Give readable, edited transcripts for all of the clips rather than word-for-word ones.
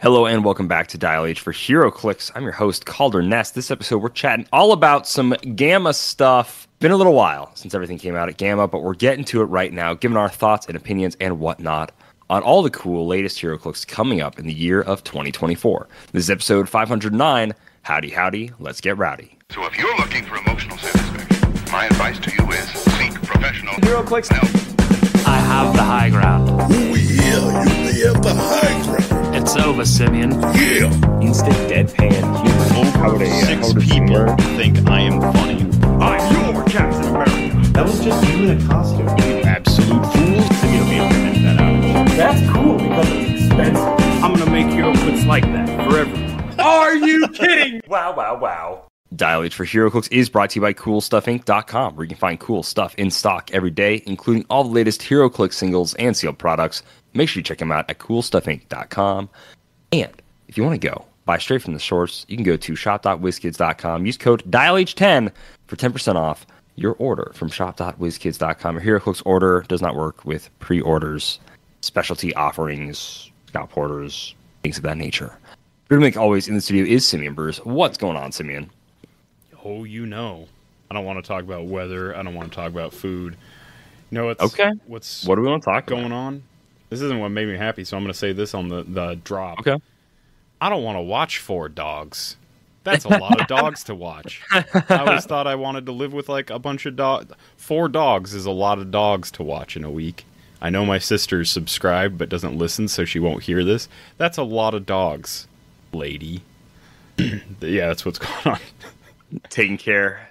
Hello and welcome back to Dial H for HeroClix. I'm your host, Calder Ness. This episode, we're chatting all about some Gamma stuff. Been a little while since everything came out at Gamma, but we're getting to it right now, giving our thoughts and opinions and whatnot on all the cool latest HeroClix coming up in the year of 2024. This is episode 509. Howdy, howdy, let's get rowdy. So if you're looking for emotional satisfaction, my advice to you is seek professional HeroClix help. I have the high ground. Oh yeah, you have the high ground. It's over, Simeon. Yeah. Instant deadpan humor. Over six people think I am funny. I'm your Captain America. That was just you in a costume. You absolute fool. Simeon will be able to edit that out. That's cool because it's expensive. I'm gonna make HeroClix like that forever. Are you kidding? Wow! Wow! Wow! Dial H for HeroClix is brought to you by CoolStuffInc.com, where you can find cool stuff in stock every day, including all the latest HeroClix singles and sealed products. Make sure you check them out at CoolStuffInc.com. And if you want to go buy straight from the source, you can go to shop.whizkids.com. Use code DIALH10 for 10% off your order from shop.whizkids.com. Your HeroClix order does not work with pre-orders, specialty offerings, scout porters, things of that nature. Good make always in the studio is Simeon Bruce. What's going on, Simeon? Oh, you know, I don't want to talk about weather. I don't want to talk about food. You know what's okay? What do we want to talk going about? On? This isn't what made me happy, so I'm going to say this on the drop. Okay. I don't want to watch 4 dogs. That's a lot of dogs to watch. I always thought I wanted to live with, like, a bunch of dogs. 4 dogs is a lot of dogs to watch in a week. I know my sister's subscribed but doesn't listen, so she won't hear this. That's a lot of dogs, lady. Yeah, that's what's going on. Taking care.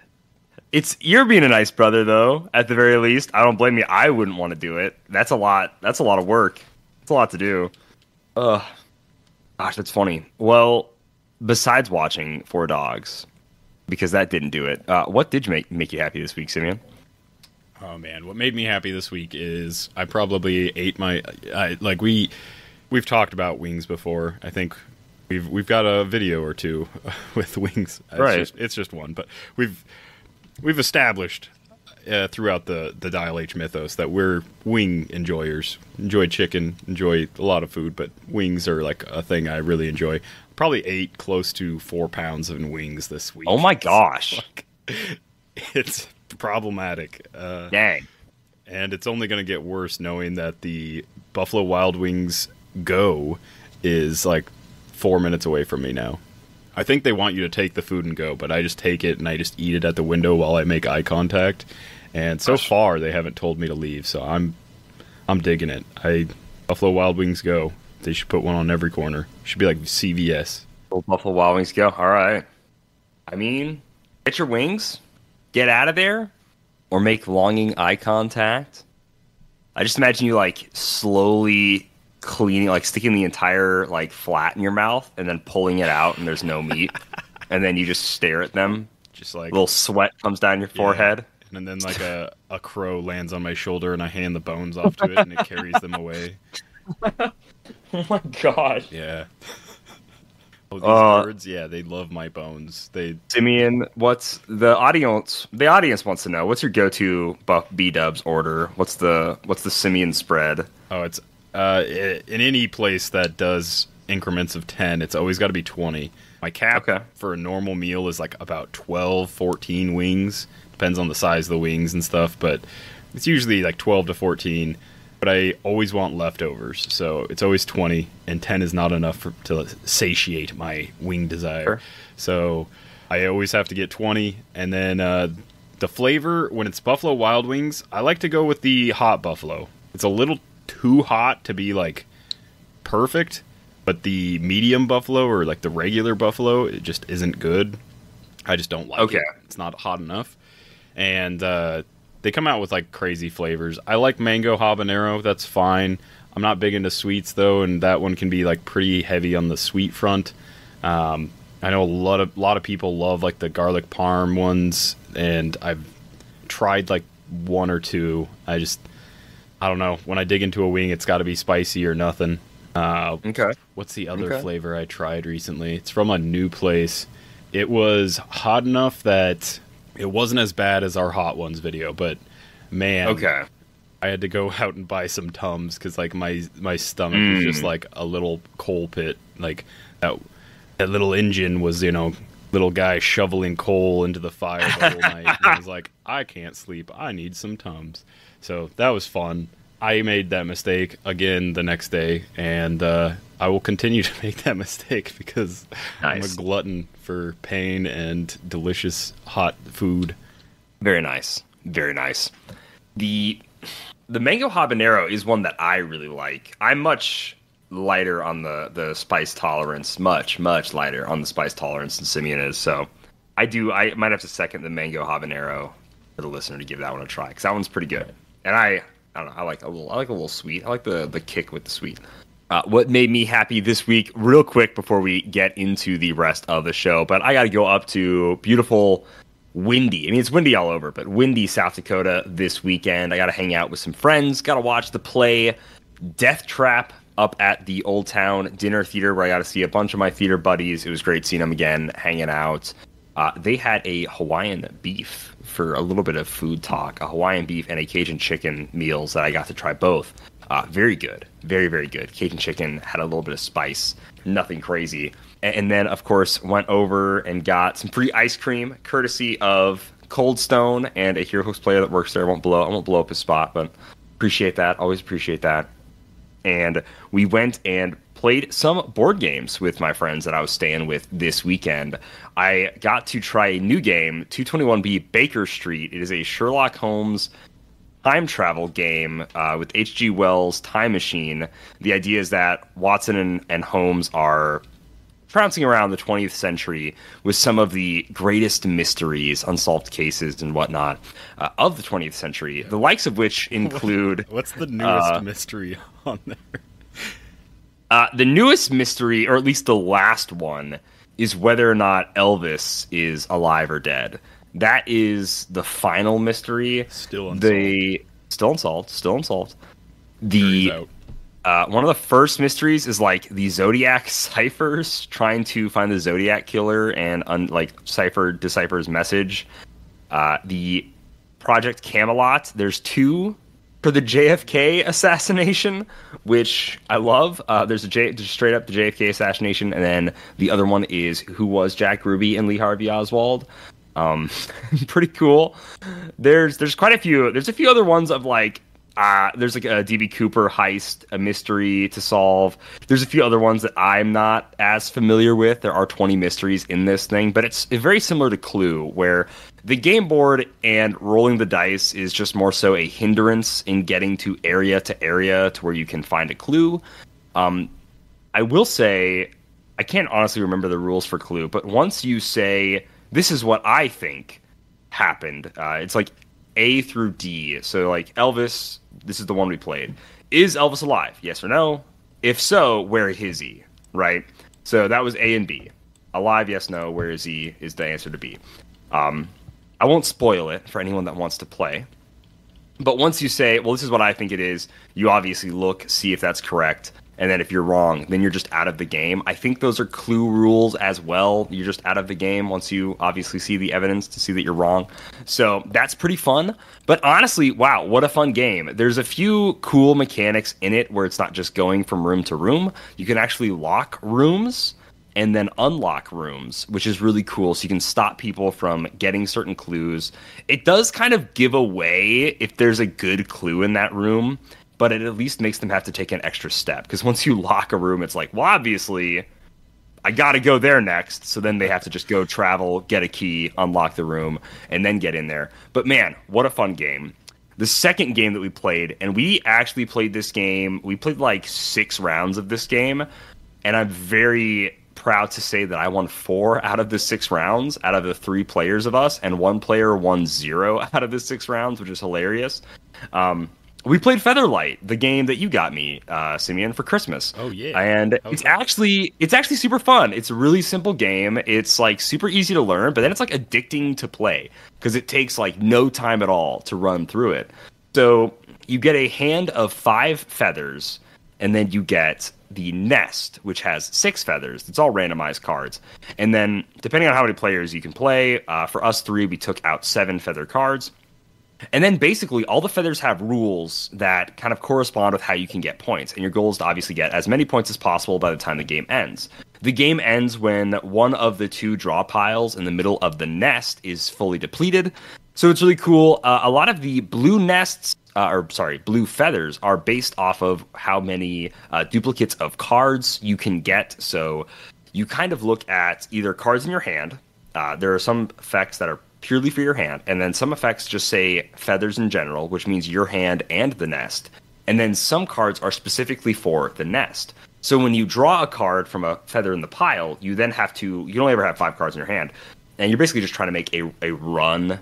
You're being a nice brother, though, at the very least. I don't blame you. I wouldn't want to do it. That's a lot. That's a lot of work. It's a lot to do. Gosh, that's funny. Well, besides watching 4 dogs, because that didn't do it, what did make you happy this week, Simeon? Oh, man. What made me happy this week is I probably ate my... We've talked about wings before, I think. We've got a video or two with wings. Right. It's just one, but we've established throughout the Dial H mythos that we're wing enjoyers. Enjoy chicken, enjoy a lot of food, but wings are like a thing I really enjoy. Probably ate close to 4 pounds of wings this week. Oh my gosh, it's problematic. Dang, and it's only going to get worse knowing that the Buffalo Wild Wings Go is like 4 minutes away from me now. I think they want you to take the food and go, but I just take it and I just eat it at the window while I make eye contact. And so far, they haven't told me to leave, so I'm digging it. Buffalo Wild Wings Go. They should put one on every corner. Should be like CVS. Old Buffalo Wild Wings Go. All right. I mean, get your wings, get out of there, or make longing eye contact. I just imagine you like slowly cleaning, like sticking the entire like flat in your mouth and then pulling it out and there's no meat and then you just stare at them, just like a little sweat comes down your forehead, and then like a crow lands on my shoulder and I hand the bones off to it and it carries them away. Oh my gosh. Yeah. Oh, these birds, yeah, they love my bones. Simeon, what's the audience wants to know, what's your go-to Buff B-Dubs order? What's the Simeon spread? Oh, it's in any place that does increments of 10, it's always got to be 20. My cap for a normal meal is like about 12, 14 wings. Depends on the size of the wings and stuff, but it's usually like 12 to 14. But I always want leftovers, so it's always 20, and 10 is not enough to satiate my wing desire. Sure. So I always have to get 20, and then the flavor, when it's Buffalo Wild Wings, I like to go with the hot buffalo. It's a little too hot to be like perfect, but the medium buffalo or like the regular buffalo, it just isn't good. I just don't like it. It's not hot enough. And they come out with like crazy flavors. I like mango habanero, that's fine. I'm not big into sweets though, and that one can be like pretty heavy on the sweet front. I know a lot of people love like the garlic parm ones, and I've tried like one or two. I don't know. When I dig into a wing, it's got to be spicy or nothing. Okay. What's the other flavor I tried recently? It's from a new place. It was hot enough that it wasn't as bad as our hot ones video, but man, I had to go out and buy some Tums because like my stomach was just like a little coal pit. Like that little engine was, you know, little guy shoveling coal into the fire the whole night. And I was like, I can't sleep. I need some Tums. So that was fun. I made that mistake again the next day, and I will continue to make that mistake because I'm a glutton for pain and delicious hot food. Very nice. Very nice. The mango habanero is one that I really like. I'm much lighter on the spice tolerance, much lighter on the spice tolerance than Simeon is. So I might have to second the mango habanero for the listener to give that one a try, because that one's pretty good. And I don't know, I like a little sweet. I like the kick with the sweet. What made me happy this week, real quick before we get into the rest of the show, but I got to go up to beautiful, windy. I mean, it's windy all over, but windy South Dakota this weekend. I got to hang out with some friends. Got to watch the play Death Trap up at the Old Town Dinner Theater, where I got to see a bunch of my theater buddies. It was great seeing them again, hanging out. They had a Hawaiian beef for a little bit of food talk, a Hawaiian beef and a Cajun chicken meals that I got to try both. Very good. Very, very good. Cajun chicken had a little bit of spice. Nothing crazy. And then, of course, went over and got some free ice cream, courtesy of Cold Stone and a Hero Hooks player that works there. I won't blow up his spot, but appreciate that. Always appreciate that. And we went and played some board games with my friends that I was staying with this weekend. I got to try a new game, 221B Baker Street. It is a Sherlock Holmes time travel game with H.G. Wells' Time Machine. The idea is that Watson and Holmes are trouncing around the 20th century with some of the greatest mysteries, unsolved cases and whatnot of the 20th century, the likes of which include... What's the newest mystery on there? The newest mystery, or at least the last one, is whether or not Elvis is alive or dead. That is the final mystery. Still unsolved. One of the first mysteries is like the Zodiac ciphers, trying to find the Zodiac killer and decipher's message. The Project Camelot. There's two for the JFK assassination, which I love. There's just straight up the JFK assassination, and then the other one is who was Jack Ruby and Lee Harvey Oswald. Pretty cool. There's quite a few. There's a few other ones of like. There's like a DB Cooper heist, a mystery to solve. There's a few other ones that I'm not as familiar with. There are 20 mysteries in this thing, but it's very similar to Clue, where the game board and rolling the dice is just more so a hindrance in getting to area to where you can find a clue. I will say, I can't honestly remember the rules for Clue, but once you say, this is what I think happened, it's like A through D. So like Elvis, this is the one we played. Is Elvis alive? Yes or no? If so, where is he? Right? So that was A and B. Alive, yes, no, where is he is the answer to B. I won't spoil it for anyone that wants to play. But once you say, well, this is what I think it is, you obviously look, see if that's correct. And then if you're wrong, then you're just out of the game. I think those are Clue rules as well. You're just out of the game once you obviously see the evidence to see that you're wrong. So that's pretty fun. But honestly, wow, what a fun game. There's a few cool mechanics in it where it's not just going from room to room. You can actually lock rooms and then unlock rooms, which is really cool. So you can stop people from getting certain clues. It does kind of give away if there's a good clue in that room, but it at least makes them have to take an extra step. Because once you lock a room, it's like, well, obviously, I got to go there next. So then they have to just go travel, get a key, unlock the room, and then get in there. But man, what a fun game. The second game that we played, and we actually played this game, we played like 6 rounds of this game. And I'm very proud to say that I won 4 out of the 6 rounds out of the 3 players of us. And one player won 0 out of the 6 rounds, which is hilarious. We played Featherlight, the game that you got me, Simeon, for Christmas. Oh yeah, and it's actually super fun. It's a really simple game. It's like super easy to learn, but then it's like addicting to play because it takes like no time at all to run through it. So you get a hand of 5 feathers, and then you get the nest, which has 6 feathers. It's all randomized cards, and then depending on how many players you can play, for us 3, we took out 7 feather cards. And then basically all the feathers have rules that kind of correspond with how you can get points. And your goal is to obviously get as many points as possible by the time the game ends. The game ends when one of the two draw piles in the middle of the nest is fully depleted. So it's really cool. A lot of the blue nests, blue feathers are based off of how many duplicates of cards you can get. So you kind of look at either cards in your hand. There are some effects that are purely for your hand, and then some effects just say feathers in general, which means your hand and the nest. And then some cards are specifically for the nest. So when you draw a card from a feather in the pile, you then have to, you only ever have 5 cards in your hand, and you're basically just trying to make a run,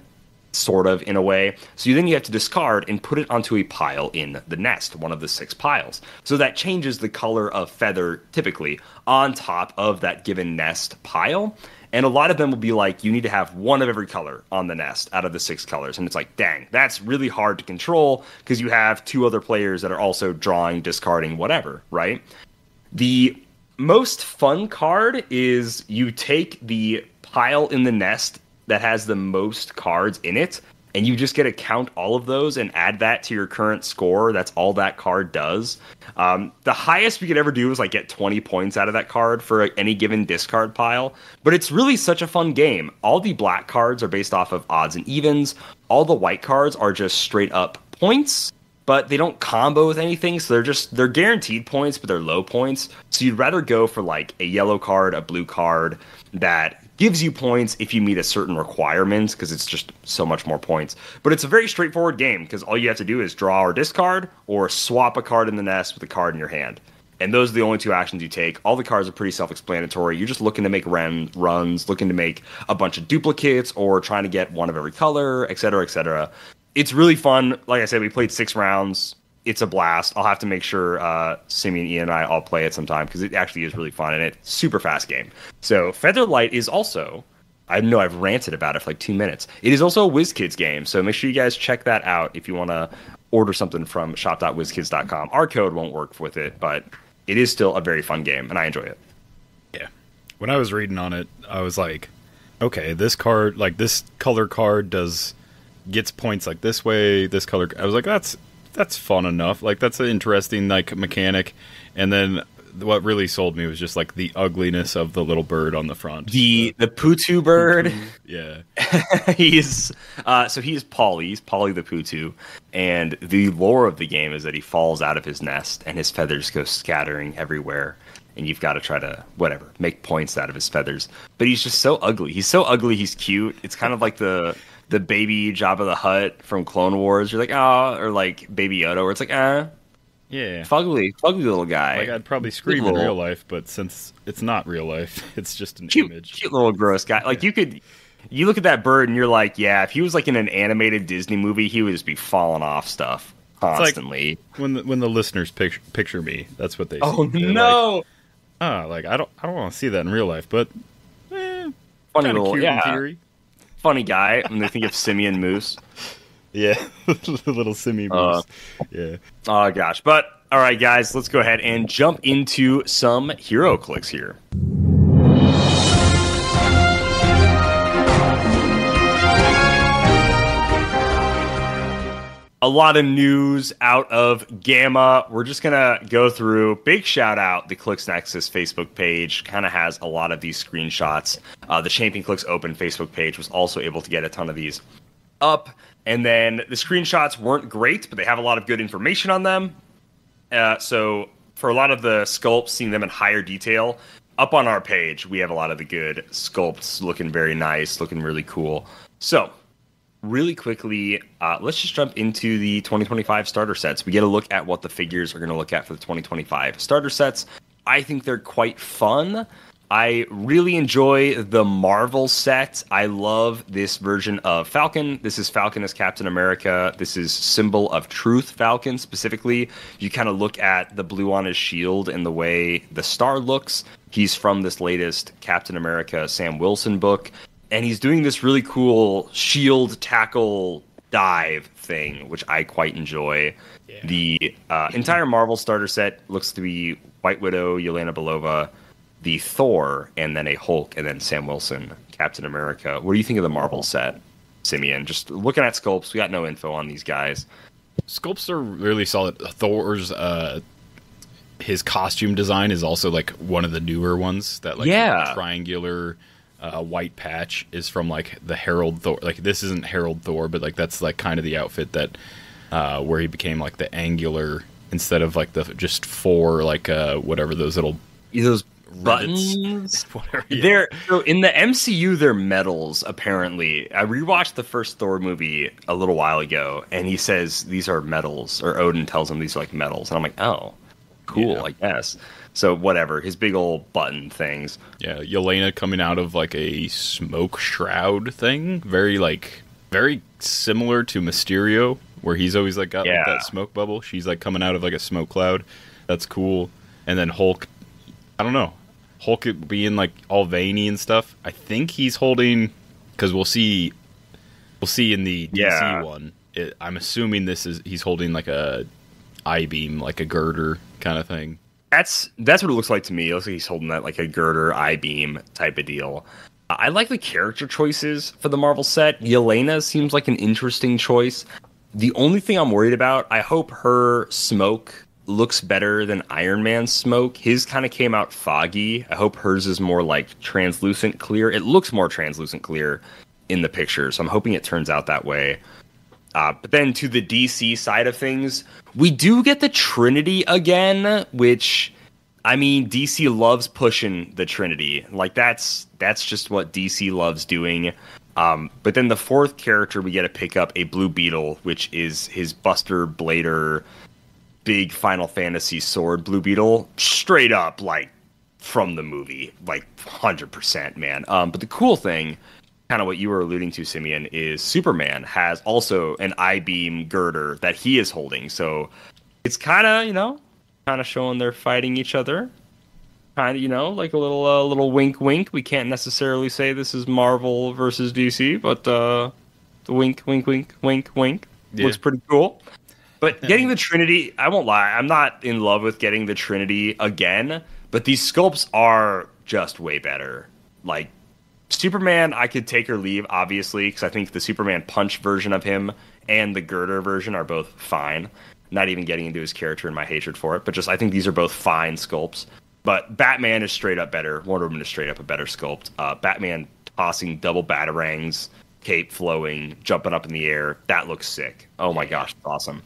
sort of, in a way. So then you have to discard and put it onto a pile in the nest, one of the 6 piles. So that changes the color of feather, typically, on top of that given nest pile. And a lot of them will be like, you need to have one of every color on the nest out of the 6 colors. And it's like, dang, that's really hard to control because you have 2 other players that are also drawing, discarding, whatever, right? The most fun card is you take the pile in the nest that has the most cards in it, and you just get to count all of those and add that to your current score. That's all that card does. The highest we could ever do is like get 20 points out of that card for any given discard pile. But it's really such a fun game. All the black cards are based off of odds and evens. All the white cards are just straight up points, but they don't combo with anything. So they're guaranteed points, but they're low points. So you'd rather go for like a yellow card, a blue card that gives you points if you meet a certain requirement, because it's just so much more points. But it's a very straightforward game, because all you have to do is draw or discard, or swap a card in the nest with a card in your hand. And those are the only 2 actions you take. All the cards are pretty self-explanatory. You're just looking to make runs, looking to make a bunch of duplicates, or trying to get one of every color, etc., etc. It's really fun. Like I said, we played 6 rounds. It's a blast. I'll have to make sure Simeon, Ian, and I all play it sometime, because it actually is really fun, and it's a super fast game. So Featherlight is also, I know I've ranted about it for like 2 minutes. It is also a WizKids game, so make sure you guys check that out if you want to order something from shop.wizkids.com. Our code won't work with it, but it is still a very fun game, and I enjoy it. Yeah. When I was reading on it, I was like, okay, this card, like this color card gets points like this way, this color. I was like, that's fun enough. Like, that's an interesting, like, mechanic. And then what really sold me was just, like, the ugliness of the little bird on the front. The Putu bird. Putu. Yeah. He's Polly. He's Polly the Putu. And the lore of the game is that he falls out of his nest and his feathers go scattering everywhere. And you've got to try to, whatever, make points out of his feathers. But he's just so ugly. He's so ugly, he's cute. It's kind of like the baby Jabba the Hutt from Clone Wars. You're like, ah, or like Baby Yoda, where it's like, ah. Yeah. Fugly little guy. Like, I'd probably scream in real life, but since it's not real life, it's just an image. Cute little gross guy. Like, yeah. You look at that bird and you're like, yeah, if he was like in an animated Disney movie, he would just be falling off stuff constantly. It's like when the listeners picture me, that's what they see. Oh, no. Like, I don't want to see that in real life, but funny little cute, yeah. In theory. Funny guy. I'm gonna think of Simeon Moose. Yeah, little Simeon Moose. Yeah. Oh gosh, but all right, guys, let's go ahead and jump into some hero clicks here. A lot of news out of Gamma. We're just gonna go through. Big shout out, the Clix Nexus Facebook page kind of has a lot of these screenshots. The Champion Clix Open Facebook page was also able to get a ton of these up. And then the screenshots weren't great, but they have a lot of good information on them. So for a lot of the sculpts, seeing them in higher detail, up on our page, we have a lot of the good sculpts looking very nice, looking really cool. So really quickly, let's just jump into the 2025 starter sets. We get a look at what the figures are going to look at for the 2025 starter sets. I think they're quite fun. I really enjoy the Marvel set. I love this version of Falcon. This is Falcon as Captain America. This is Symbol of Truth Falcon specifically. You kind of look at the blue on his shield and the way the star looks. He's from this latest Captain America Sam Wilson book. And he's doing this really cool shield tackle dive thing, which I quite enjoy. Yeah. The entire Marvel starter set looks to be White Widow, Yelena Belova, the Thor, and then a Hulk, and then Sam Wilson, Captain America. What do you think of the Marvel set? Simeon. Just looking at sculpts, we got no info on these guys. Sculpts are really solid. Thor's his costume design is also like one of the newer ones. That like triangular white patch is from like the Herald Thor. Like this isn't Herald Thor, but like that's like kind of the outfit that where he became like the angular instead of like the just four like whatever those little those buttons. Whatever, yeah. They're so in the MCU. They're metals apparently. I rewatched the first Thor movie a little while ago, and he says these are metals, or Odin tells him these are like metals, and I'm like, oh, cool, yeah. I guess. So whatever, his big old button things. Yeah, Yelena coming out of like a smoke shroud thing, very similar to Mysterio, where he's always like got like, that smoke bubble. She's like coming out of like a smoke cloud. That's cool. And then Hulk, I don't know. Hulk being like all veiny and stuff. I think he's holding, because we'll see in the DC one. I'm assuming he's holding like a I-beam, like a girder kind of thing. That's what it looks like to me. It looks like he's holding that like a girder I-beam type of deal. I like the character choices for the Marvel set. Yelena seems like an interesting choice. The only thing I'm worried about, I hope her smoke looks better than Iron Man's smoke. His kind of came out foggy. I hope hers is more like translucent clear. It looks more translucent clear in the picture, so I'm hoping it turns out that way. But then to the DC side of things, we do get the Trinity again, which, I mean, DC loves pushing the Trinity. Like, that's just what DC loves doing. But then the fourth character, we get to pick up a Blue Beetle, which is his Buster Blader big Final Fantasy sword Blue Beetle. Straight up, like, from the movie. Like, 100%, man. But the cool thing, kind of what you were alluding to, Simeon, is Superman has also an I-beam girder that he is holding. So it's kind of, showing they're fighting each other. Kind of, like a little wink, wink. We can't necessarily say this is Marvel versus DC, but the wink, wink, wink, wink, wink looks pretty cool. But getting the Trinity, I won't lie, I'm not in love with getting the Trinity again, but these sculpts are just way better. Like, Superman, I could take or leave, obviously, because I think the Superman punch version of him and the girder version are both fine. Not even getting into his character and my hatred for it, but just I think these are both fine sculpts. But Batman is straight up better. Wonder Woman is straight up a better sculpt. Batman tossing double batarangs, cape flowing, jumping up in the air. That looks sick. Oh my gosh, it's awesome.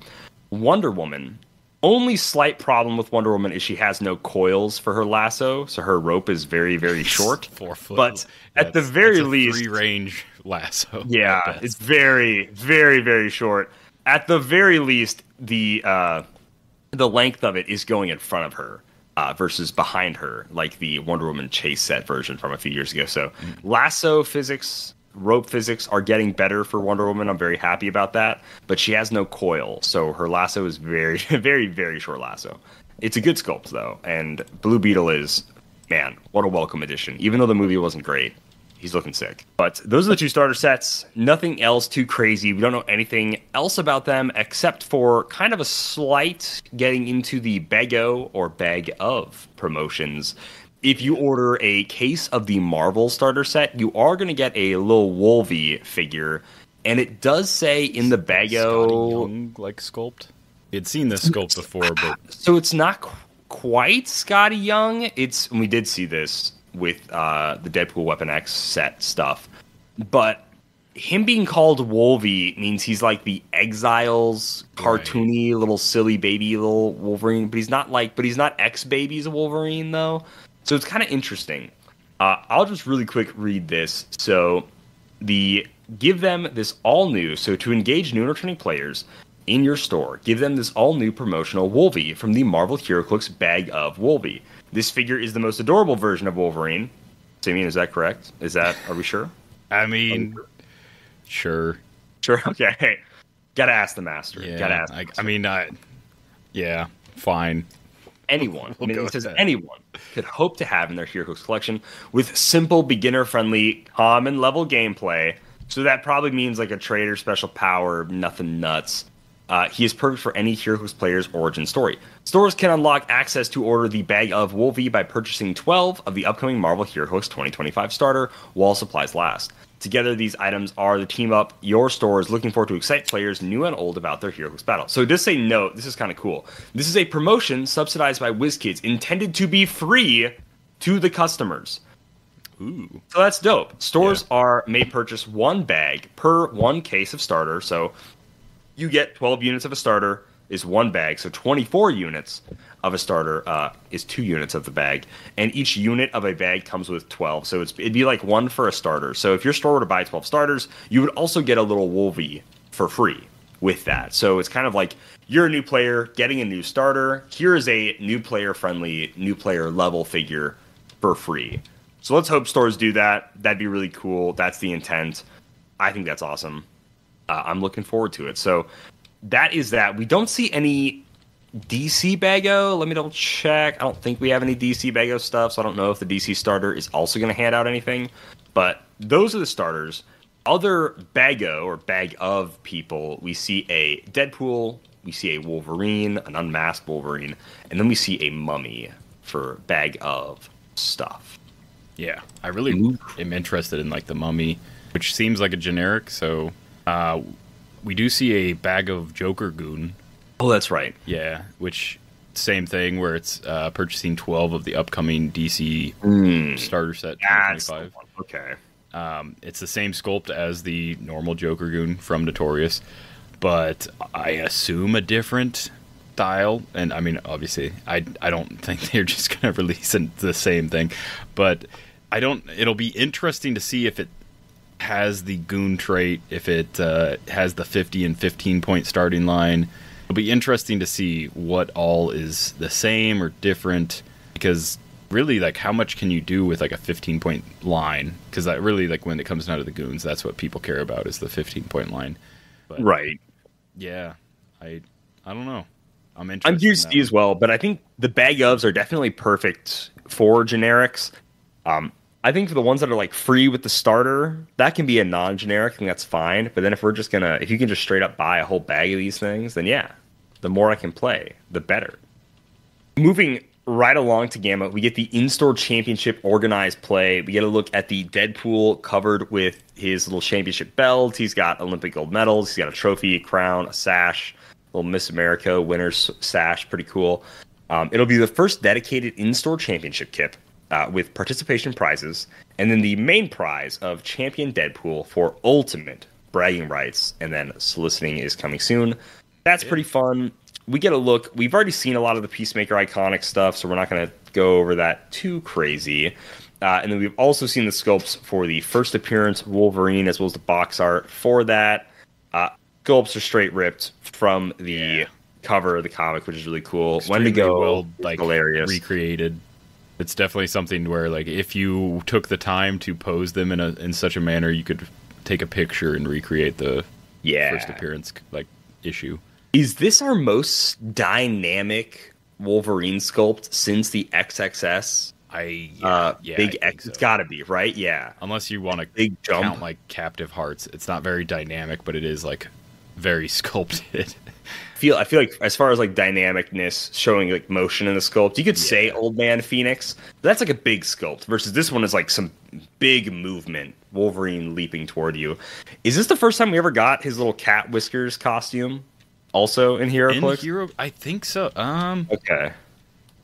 Wonder Woman. Only slight problem with Wonder Woman is she has no coils for her lasso, so her rope is very, very short. 4 foot. But at the very least, three-range lasso. Yeah, it's very, very, very short. At the very least, the length of it is going in front of her versus behind her, like the Wonder Woman chase set version from a few years ago. So lasso physics, rope physics are getting better for Wonder Woman. I'm very happy about that, but she has no coil, so her lasso is very, very, very short lasso. It's a good sculpt though, and Blue Beetle is, man, what a welcome addition. Even though the movie wasn't great, he's looking sick. But those are the two starter sets. Nothing else too crazy. We don't know anything else about them except for kind of a slight getting into the Bego or Bag of promotions. If you order a case of the Marvel starter set, you are going to get a little Wolvie figure. And it does say in the Bego, Young, like, sculpt. You'd seen this sculpt before, but so it's not quite Scotty Young. It's, and we did see this with the Deadpool Weapon X set stuff. But him being called Wolvie means he's like the Exiles, cartoony, little silly baby, little Wolverine. But he's not like, X-Baby's Wolverine, though. So it's kind of interesting. I'll just really quick read this. So give them this all new. So to engage new and returning players in your store, give them this all new promotional Wolvie from the Marvel HeroClix Bag of Wolvie. This figure is the most adorable version of Wolverine. Simeon, is that correct? Are we sure? I mean, sure. Sure. Okay. Hey, gotta ask the master. Yeah, gotta ask. Yeah. Fine. Anyone, anyone could hope to have in their HeroClix collection with simple, beginner-friendly, common level gameplay. So that probably means like a trade or special power, nothing nuts. He is perfect for any HeroClix player's origin story. Stores can unlock access to order the Bag of Wolvie by purchasing 12 of the upcoming Marvel HeroClix 2025 starter while supplies last. Together, these items are the team up your store is looking for to excite players new and old about their HeroClix battle. So this is a note. This is kind of cool. This is a promotion subsidized by WizKids intended to be free to the customers. Ooh. So that's dope. Stores may purchase one bag per one case of starter. So you get 12 units of a starter is one bag. So 24 units of a starter is 2 units of the bag. And each unit of a bag comes with 12. So it'd be like one for a starter. So if your store were to buy 12 starters, you would also get a little Wolvie for free with that. So it's kind of like you're a new player getting a new starter. Here is a new player friendly, new player level figure for free. So let's hope stores do that. That'd be really cool. That's the intent. I think that's awesome. I'm looking forward to it. So that is that. We don't see any DC Bago. Let me double check. I don't think we have any DC Bago stuff, so I don't know if the DC starter is also going to hand out anything. But those are the starters. Other Bago or Bag of people, we see a Deadpool, we see a Wolverine, an unmasked Wolverine, and then we see a Mummy for Bag of stuff. Yeah, I really am interested in like the Mummy, which seems like a generic. So we do see a bag of Joker Goon. Oh, that's right. Yeah, which same thing where it's purchasing 12 of the upcoming DC starter set 2025. Okay. It's the same sculpt as the normal Joker Goon from Notorious, but I assume a different style. And I mean, obviously, I don't think they're just gonna release the same thing, but. It'll be interesting to see if it has the goon trait, if it has the 50 and 15 point starting line. It'll be interesting to see what all is the same or different, because really, like, how much can you do with like a 15 point line? Because that really, like, when it comes down to the goons, that's what people care about is the 15 point line. But, right. Yeah. I don't know. I'm curious to see as well, but I think the bag ofs are definitely perfect for generics. I think for the ones that are like free with the starter, that can be a non-generic thing. That's fine. But then if you can just straight up buy a whole bag of these things, then yeah, the more I can play, the better. Moving right along to Gamma, we get the in-store championship organized play. We get a look at the Deadpool covered with his little championship belt. He's got Olympic gold medals. He's got a trophy, a crown, a sash, a little Miss America winner's sash. Pretty cool. It'll be the first dedicated in-store championship kit. With participation prizes, and then the main prize of Champion Deadpool for ultimate bragging rights, and then soliciting is coming soon. That's pretty fun. We get a look. We've already seen a lot of the Peacemaker iconic stuff, so we're not going to go over that too crazy. And then we've also seen the sculpts for the first appearance Wolverine, as well as the box art for that. Sculpts are straight ripped from the cover of the comic, which is really cool. Extremely Wendigo, well, like, hilarious. Recreated. It's definitely something where, like, if you took the time to pose them in such a manner, you could take a picture and recreate the first appearance, like, issue. Is this our most dynamic Wolverine sculpt since the XXS? Big X. So. It's got to be, right? Yeah. Unless you want to big count jump. Like Captive Hearts, it's not very dynamic, but it is like very sculpted. I feel like as far as like dynamicness showing like motion in the sculpt, you could say Old Man Phoenix. That's like a big sculpt versus this one is like some big movement. Wolverine leaping toward you. Is this the first time we ever got his little cat whiskers costume? Also in HeroClix? I think so. Okay.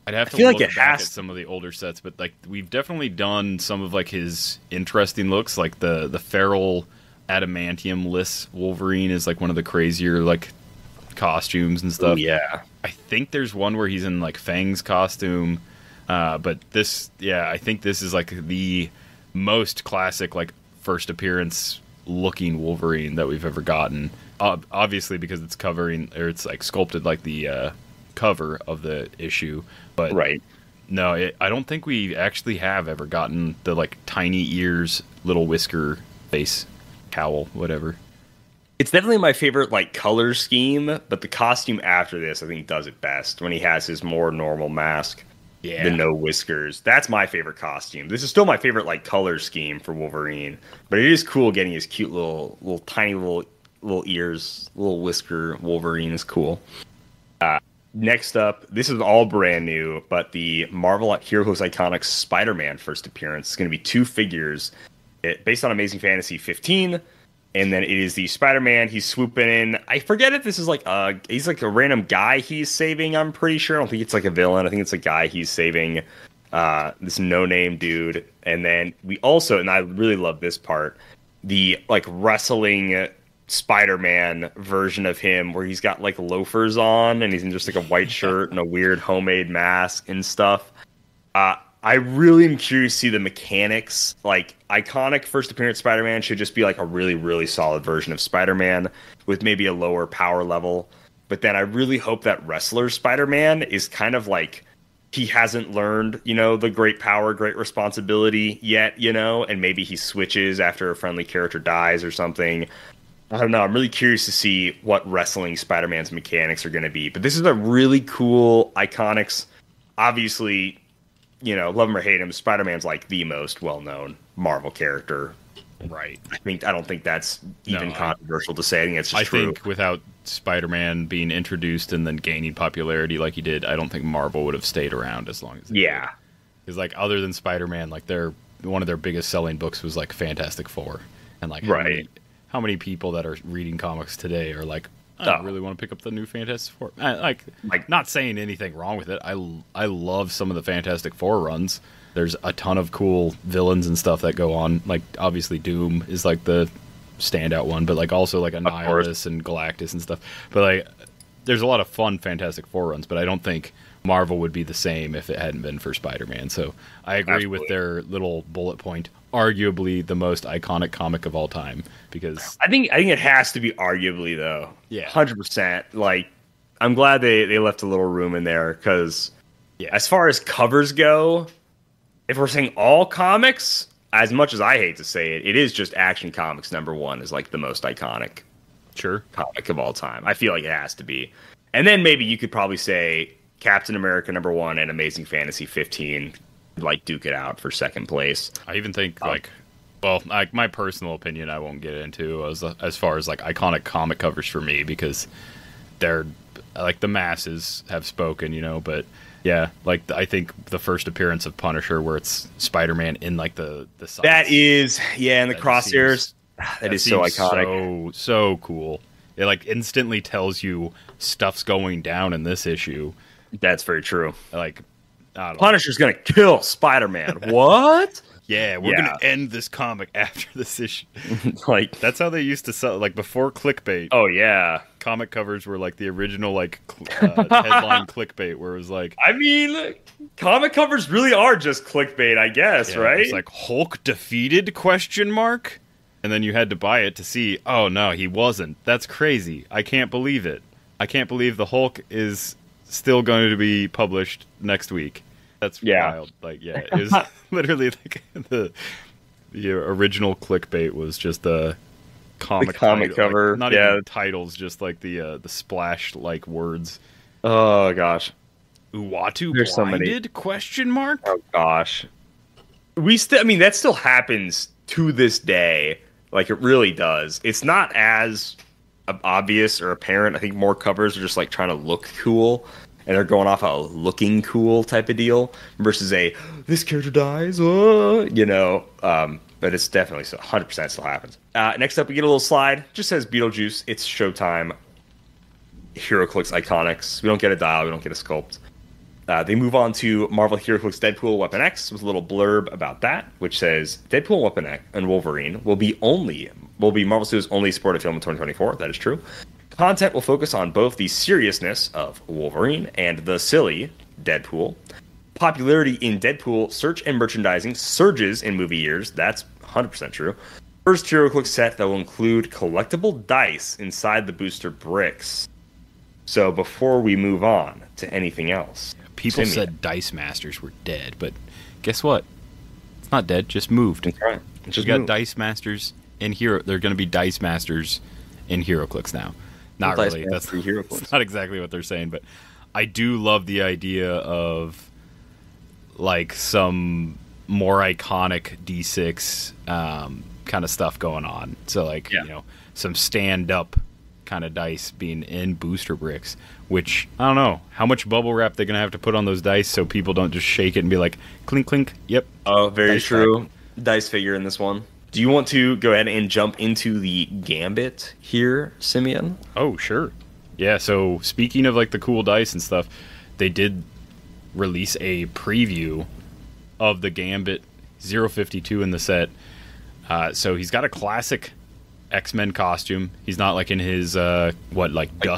I'd have to look back at some of the older sets, but like we've definitely done some of like his interesting looks, like the feral adamantium-less Wolverine is like one of the crazier like costumes and stuff. I think there's one where he's in like Fang's costume, but this I think this is like the most classic like first appearance looking Wolverine that we've ever gotten, obviously because it's covering or it's like sculpted like the cover of the issue. But I don't think we actually have ever gotten the like tiny ears, little whisker, face, cowl, whatever. It's definitely my favorite like color scheme, but the costume after this I think does it best when he has his more normal mask, the no whiskers. That's my favorite costume. This is still my favorite like color scheme for Wolverine, but it is cool getting his cute little tiny little ears, little whisker Wolverine is cool. Next up, this is all brand new, but the Marvel HeroClix iconic Spider-Man first appearance is going to be 2 figures. based on Amazing Fantasy 15. And then it is the Spider-Man. He's swooping in. I forget if this is like he's like a random guy he's saving, I'm pretty sure. I don't think it's like a villain. I think it's a guy he's saving, this no-name dude. And then we also, and I really love this part, the like wrestling Spider-Man version of him where he's got like loafers on and he's in just like a white shirt and a weird homemade mask and stuff. I really am curious to see the mechanics. Like, iconic first appearance Spider-Man should just be like a really, really solid version of Spider-Man with maybe a lower power level. But then I really hope that wrestler Spider-Man is kind of like, he hasn't learned, you know, the great power, great responsibility yet, you know, and maybe he switches after a friendly character dies or something. I don't know. I'm really curious to see what wrestling Spider-Man's mechanics are going to be. But this is a really cool iconics. Obviously, you know, love him or hate him, Spider-Man's like the most well-known Marvel character, right? I don't think that's even controversial to say. I think it's just true. I think without Spider-Man being introduced and then gaining popularity like he did, I don't think Marvel would have stayed around as long as they did. Because like other than Spider-Man, like one of their biggest selling books was like Fantastic Four, and like how many people that are reading comics today are like, I don't really want to pick up the new Fantastic Four. Like, not saying anything wrong with it. I love some of the Fantastic Four runs. There's a ton of cool villains and stuff that go on. Like, obviously Doom is like the standout one, but like also like Annihilus and Galactus and stuff. But like, there's a lot of fun Fantastic Four runs. But I don't think Marvel would be the same if it hadn't been for Spider-Man. So I agree with their little bullet point. Arguably the most iconic comic of all time, because I think it has to be arguably, though. Yeah, 100%. Like, I'm glad they left a little room in there, because as far as covers go, if we're saying all comics, as much as I hate to say it, it is just Action Comics #1 is like the most iconic comic of all time. I feel like it has to be. And then maybe you could probably say Captain America #1 and Amazing Fantasy 15 like duke it out for second place. I even think my personal opinion I won't get into as far as like iconic comic covers for me, because they're like the masses have spoken, you know. But yeah, like I think the first appearance of Punisher where it's Spider-Man in like the side, that is and the crosshairs, that is so iconic, so cool. It like instantly tells you stuff's going down in this issue. That's very true. Like, Punisher's going to kill Spider-Man. What? Yeah, we're going to end this comic after this issue. Like, that's how they used to sell, like, before clickbait. Oh, yeah. Comic covers were, like, the original, like, headline clickbait, where it was, like... I mean, like, comic covers really are just clickbait, I guess, right? It's, like, Hulk defeated, ? And then you had to buy it to see, oh, no, he wasn't. That's crazy. I can't believe it. I can't believe the Hulk is still going to be published next week. That's wild. Like, it was literally like the original clickbait was just the comic cover, like, not even titles, just like the splash like words. Oh gosh, Uatu blinded? ? Oh gosh, we still. I mean, that still happens to this day. Like, it really does. It's not as obvious or apparent. I think more covers are just like trying to look cool, and they're going off a looking cool type of deal versus a this character dies, you know. But it's definitely 100% still happens. Next up, we get a little slide. Just says Beetlejuice. It's showtime. HeroClix Iconics. We don't get a dial. We don't get a sculpt. They move on to Marvel HeroClix Deadpool Weapon X with a little blurb about that, which says Deadpool Weapon X and Wolverine will be Marvel Studios' only supported film in 2024. That is true. Content will focus on both the seriousness of Wolverine and the silly Deadpool. Popularity in Deadpool search and merchandising surges in movie years. That's 100% true. First HeroClix set that will include collectible dice inside the booster bricks. So before we move on to anything else, people said Dice Masters were dead, but guess what? It's not dead, just moved. Right. Just got Dice Masters in Hero. They're going to be Dice Masters in HeroClix now. Not really. That's not exactly what they're saying, but I do love the idea of like some more iconic D6 kind of stuff going on. So like, you know, some stand-up kind of dice being in booster bricks, which I don't know how much bubble wrap they're gonna have to put on those dice so people don't just shake it and be like clink clink. Yep. Oh, very true. Dice figure in this one. Do you want to go ahead and jump into the Gambit here, Simeon? Oh, sure. Yeah, so speaking of like the cool dice and stuff, they did release a preview of the Gambit 052 in the set. So he's got a classic X-Men costume. He's not like in his duster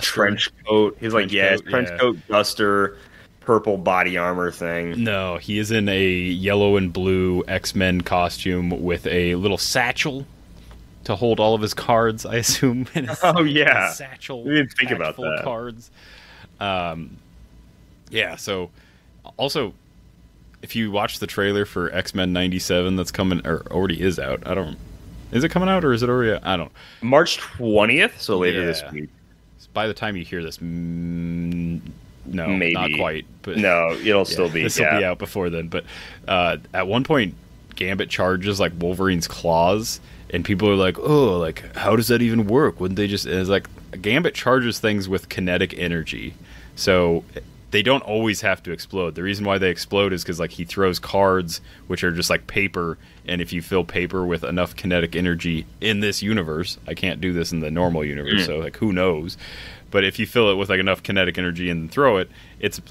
trench coat. He's like trench coat, duster, purple body armor thing. No, he is in a yellow and blue X-Men costume with a little satchel to hold all of his cards, I assume. A satchel. We didn't think about that. Cards. Yeah. So, also, if you watch the trailer for X-Men '97, that's coming or already is out. I don't. Is it coming out or is it already? I don't. March 20th. So later this week. By the time you hear this. No, maybe. Not quite. But no, it'll still be. This will be out before then. But at one point, Gambit charges like Wolverine's claws, and people are like, "Oh, like how does that even work? Wouldn't they just?" And it's like Gambit charges things with kinetic energy, so they don't always have to explode. The reason why they explode is because like he throws cards, which are just like paper, and if you fill paper with enough kinetic energy in this universe, I can't do this in the normal universe, so like who knows. But if you fill it with like enough kinetic energy and throw it, it's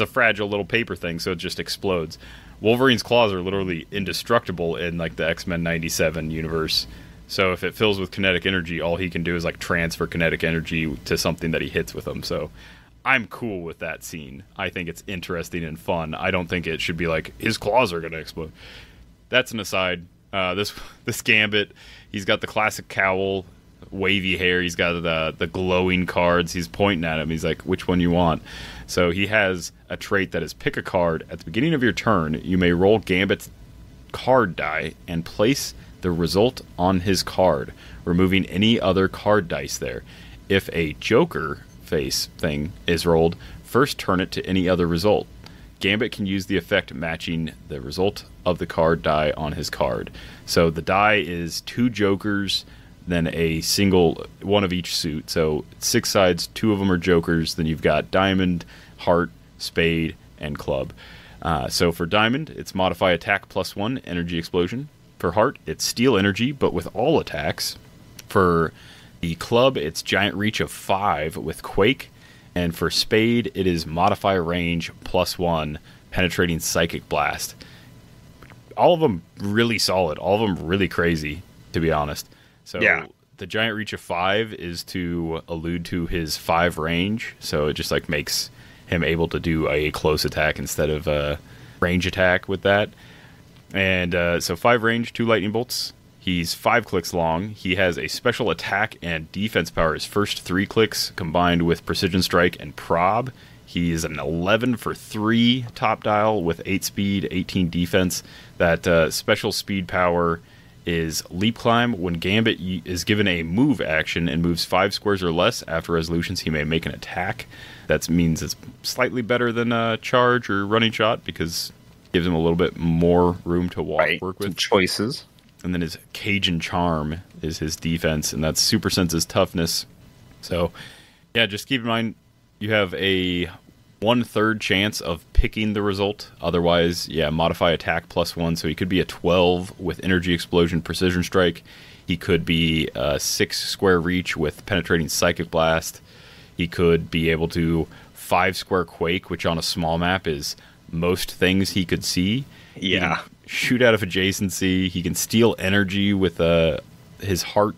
a fragile little paper thing, so it just explodes. Wolverine's claws are literally indestructible in like the X-Men '97 universe. So if it fills with kinetic energy, all he can do is like transfer kinetic energy to something that he hits with them. So I'm cool with that scene. I think it's interesting and fun. I don't think it should be like his claws are gonna explode. That's an aside. This Gambit, he's got the classic cowl. Wavy hair, he's got the glowing cards, he's pointing at him, he's like, which one you want? So he has a trait that is pick a card. At the beginning of your turn, you may roll Gambit's card die and place the result on his card, removing any other card dice there. If a Joker face thing is rolled, first turn it to any other result. Gambit can use the effect matching the result of the card die on his card. So the die is two Jokers, then a single one of each suit. So 6 sides, 2 of them are Jokers. Then you've got Diamond, Heart, Spade, and Club. So for Diamond, it's modify attack +1, energy explosion. For Heart, it's steal energy, but with all attacks. For the Club, it's giant reach of 5 with Quake. And for Spade, it is modify range +1, penetrating psychic blast. All of them really solid. All of them really crazy, to be honest. So the giant reach of 5 is to allude to his 5 range, so it just like makes him able to do a close attack instead of a range attack with that. And so 5 range, 2 lightning bolts. He's 5 clicks long. He has a special attack and defense power. His first 3 clicks combined with precision strike and prob. He is an 11 for 3 top dial with 8 speed, 18 defense. That special speed power is leap climb. When Gambit is given a move action and moves 5 squares or less after resolutions, he may make an attack. That means it's slightly better than a charge or running shot because it gives him a little bit more room to work with. Some choices. And then his Cajun Charm is his defense, and that's super senses toughness. So, yeah, just keep in mind you have a 1/3 chance of picking the result. Otherwise, modify attack +1. So he could be a 12 with energy explosion, precision strike. He could be a 6 square reach with penetrating psychic blast. He could be able to 5 square quake, which on a small map is most things he could see. Yeah. He can shoot out of adjacency. He can steal energy with his heart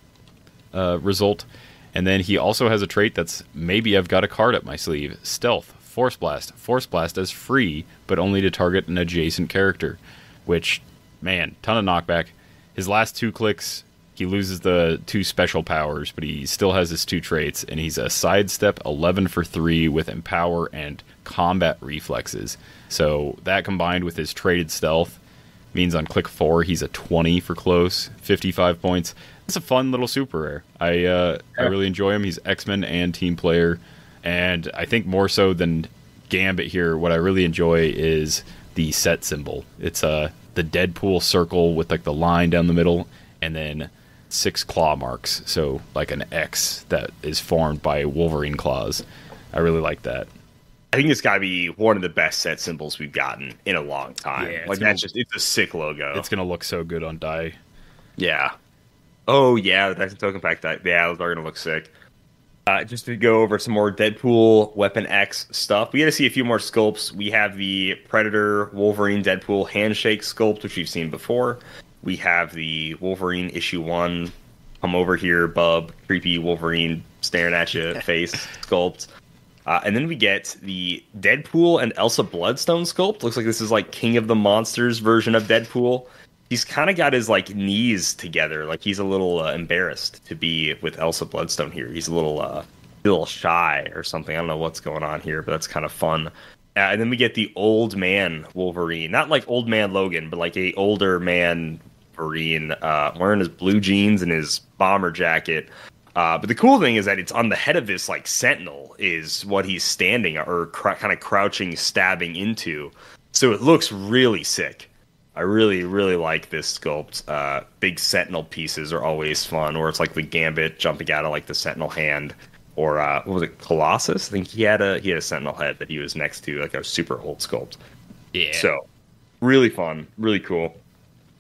result. And then he also has a trait that's maybe I've got a card up my sleeve. Stealth. Force Blast. Force Blast is free, but only to target an adjacent character, which, man, ton of knockback. His last 2 clicks, he loses the 2 special powers, but he still has his 2 traits, and he's a sidestep 11 for 3 with Empower and Combat Reflexes. So that combined with his traded Stealth means on click 4, he's a 20 for close, 55 points. It's a fun little super rare. I really enjoy him. He's X-Men and team player. And I think more so than Gambit here, what I really enjoy is the set symbol. It's the Deadpool circle with like the line down the middle and then 6 claw marks. So like an X that is formed by Wolverine claws. I really like that. I think it's got to be one of the best set symbols we've gotten in a long time. Yeah, like that's just, it's a sick logo. It's going to look so good on die. Yeah. Oh, yeah, the Dyson Token Pack. Yeah, those are going to look sick. Just to go over some more Deadpool Weapon X stuff, we got to see a few more sculpts. We have the Predator Wolverine Deadpool handshake sculpt, which you've seen before. We have the Wolverine issue 1, come over here, bub, creepy Wolverine staring at you face sculpt. And then we get the Deadpool and Elsa Bloodstone sculpt. Looks like this is like King of the Monsters version of Deadpool. He's kind of got his like knees together, like he's a little embarrassed to be with Elsa Bloodstone here. He's a little shy or something. I don't know what's going on here, but that's kind of fun. And then we get the old man Wolverine, not like old man Logan, but like a older man Wolverine wearing his blue jeans and his bomber jacket. But the cool thing is that it's on the head of this like sentinel is what he's standing or kind of crouching, stabbing into. So it looks really sick. I really, really like this sculpt. Big sentinel pieces are always fun, or it's like the Gambit jumping out of like the sentinel hand, or what was it, Colossus? I think he had a sentinel head that he was next to, like a super old sculpt. Yeah. So really fun, really cool.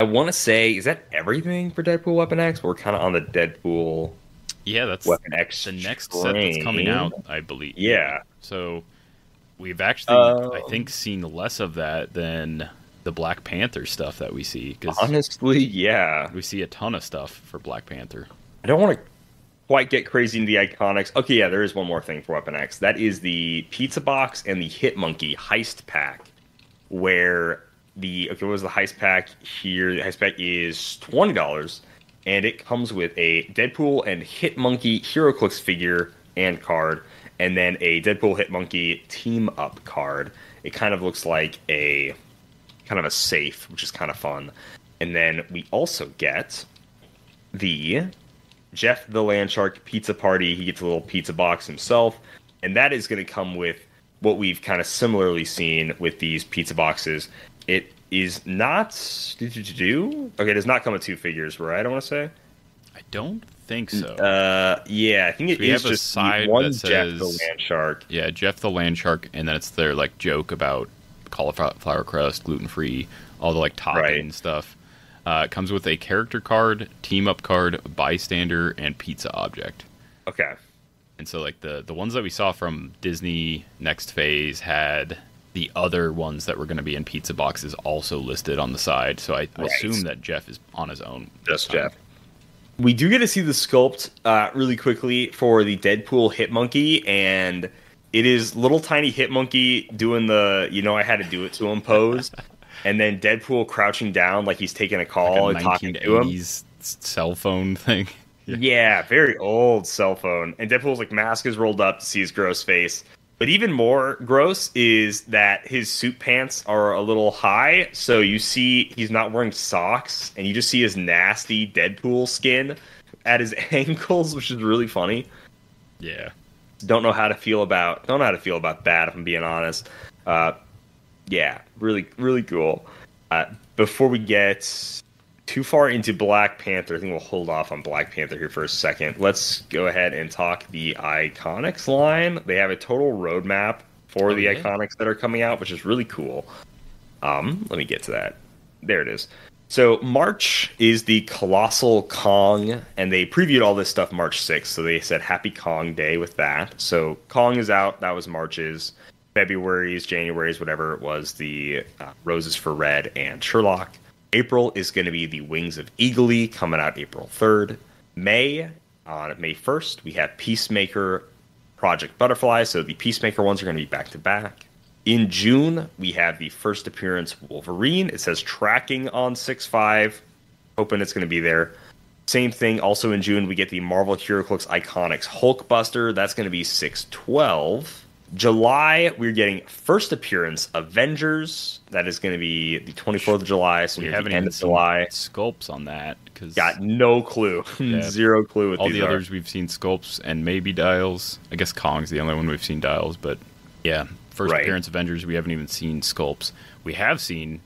I want to say, is that everything for Deadpool Weapon X? We're kind of on the Deadpool. Yeah, that's Weapon X. The next set that's coming out, I believe. Yeah. So we've actually, I think, seen less of that than the Black Panther stuff that we see. Cause honestly, yeah. We see a ton of stuff for Black Panther. I don't want to quite get crazy into the Iconics. Okay, yeah, there is one more thing for Weapon X. That is the Pizza Box and the Hit Monkey Heist Pack, where the... Okay, what was the Heist Pack here? The Heist Pack is $20, and it comes with a Deadpool and Hit Monkey HeroClix figure and card, and then a Deadpool Hit Monkey team-up card. It kind of looks like a... kind of a safe, which is kind of fun. And then we also get the Jeff the Land Shark Pizza Party. He gets a little pizza box himself, and that is going to come with what we've kind of similarly seen with these pizza boxes. It is not... Okay, it does not come with two figures, right? I want to say. I don't think so. Yeah, I think it is just side one that says, Jeff the Land Shark. Yeah, Jeff the Land Shark, and then it's their like joke about cauliflower crust, gluten-free, all the like topping and stuff. It comes with a character card, team-up card, bystander, and pizza object. Okay. And so like the ones that we saw from Disney Next Phase had the other ones that were going to be in pizza boxes also listed on the side. So I assume that Jeff is on his own. Just Jeff. We do get to see the sculpt really quickly for the Deadpool Hit Monkey, and it is little tiny Hit Monkey doing the, you know, I had to do it to him pose, and then Deadpool crouching down like he's taking a call like a and talking to him. 1980s cell phone thing. Yeah, very old cell phone. And Deadpool's like mask is rolled up to see his gross face. But even more gross is that his suit pants are a little high, so you see he's not wearing socks, and you just see his nasty Deadpool skin at his ankles, which is really funny. Yeah. Don't know how to feel about that, if I'm being honest. Yeah, really, really cool. Before we get too far into Black Panther, I think we'll hold off on Black Panther here for a second. Let's go ahead and talk the Iconics line. They have a total roadmap for the Iconics that are coming out, which is really cool. Let me get to that. There it is. So March is the Colossal Kong, and they previewed all this stuff March 6th, so they said Happy Kong Day with that. So Kong is out, that was March's. February's, January's, whatever it was, the Roses for Red and Sherlock. April is going to be the Wings of Eagly, coming out April 3rd. On May 1st, we have Peacemaker, Project Butterfly, so the Peacemaker ones are going to be back-to-back. In June, we have the first appearance Wolverine. It says tracking on 6.5. Hoping it's going to be there. Same thing. Also in June, we get the Marvel HeroClix Iconics Hulkbuster. That's going to be 6.12. July, we're getting first appearance Avengers. That is going to be the 24th of July. So we haven't even seen sculpts on that. Got no clue. Yeah. Zero clue what these are. All the others we've seen sculpts and maybe dials. I guess Kong's the only one we've seen dials, but yeah. First appearance Avengers, we haven't even seen sculpts. We have seen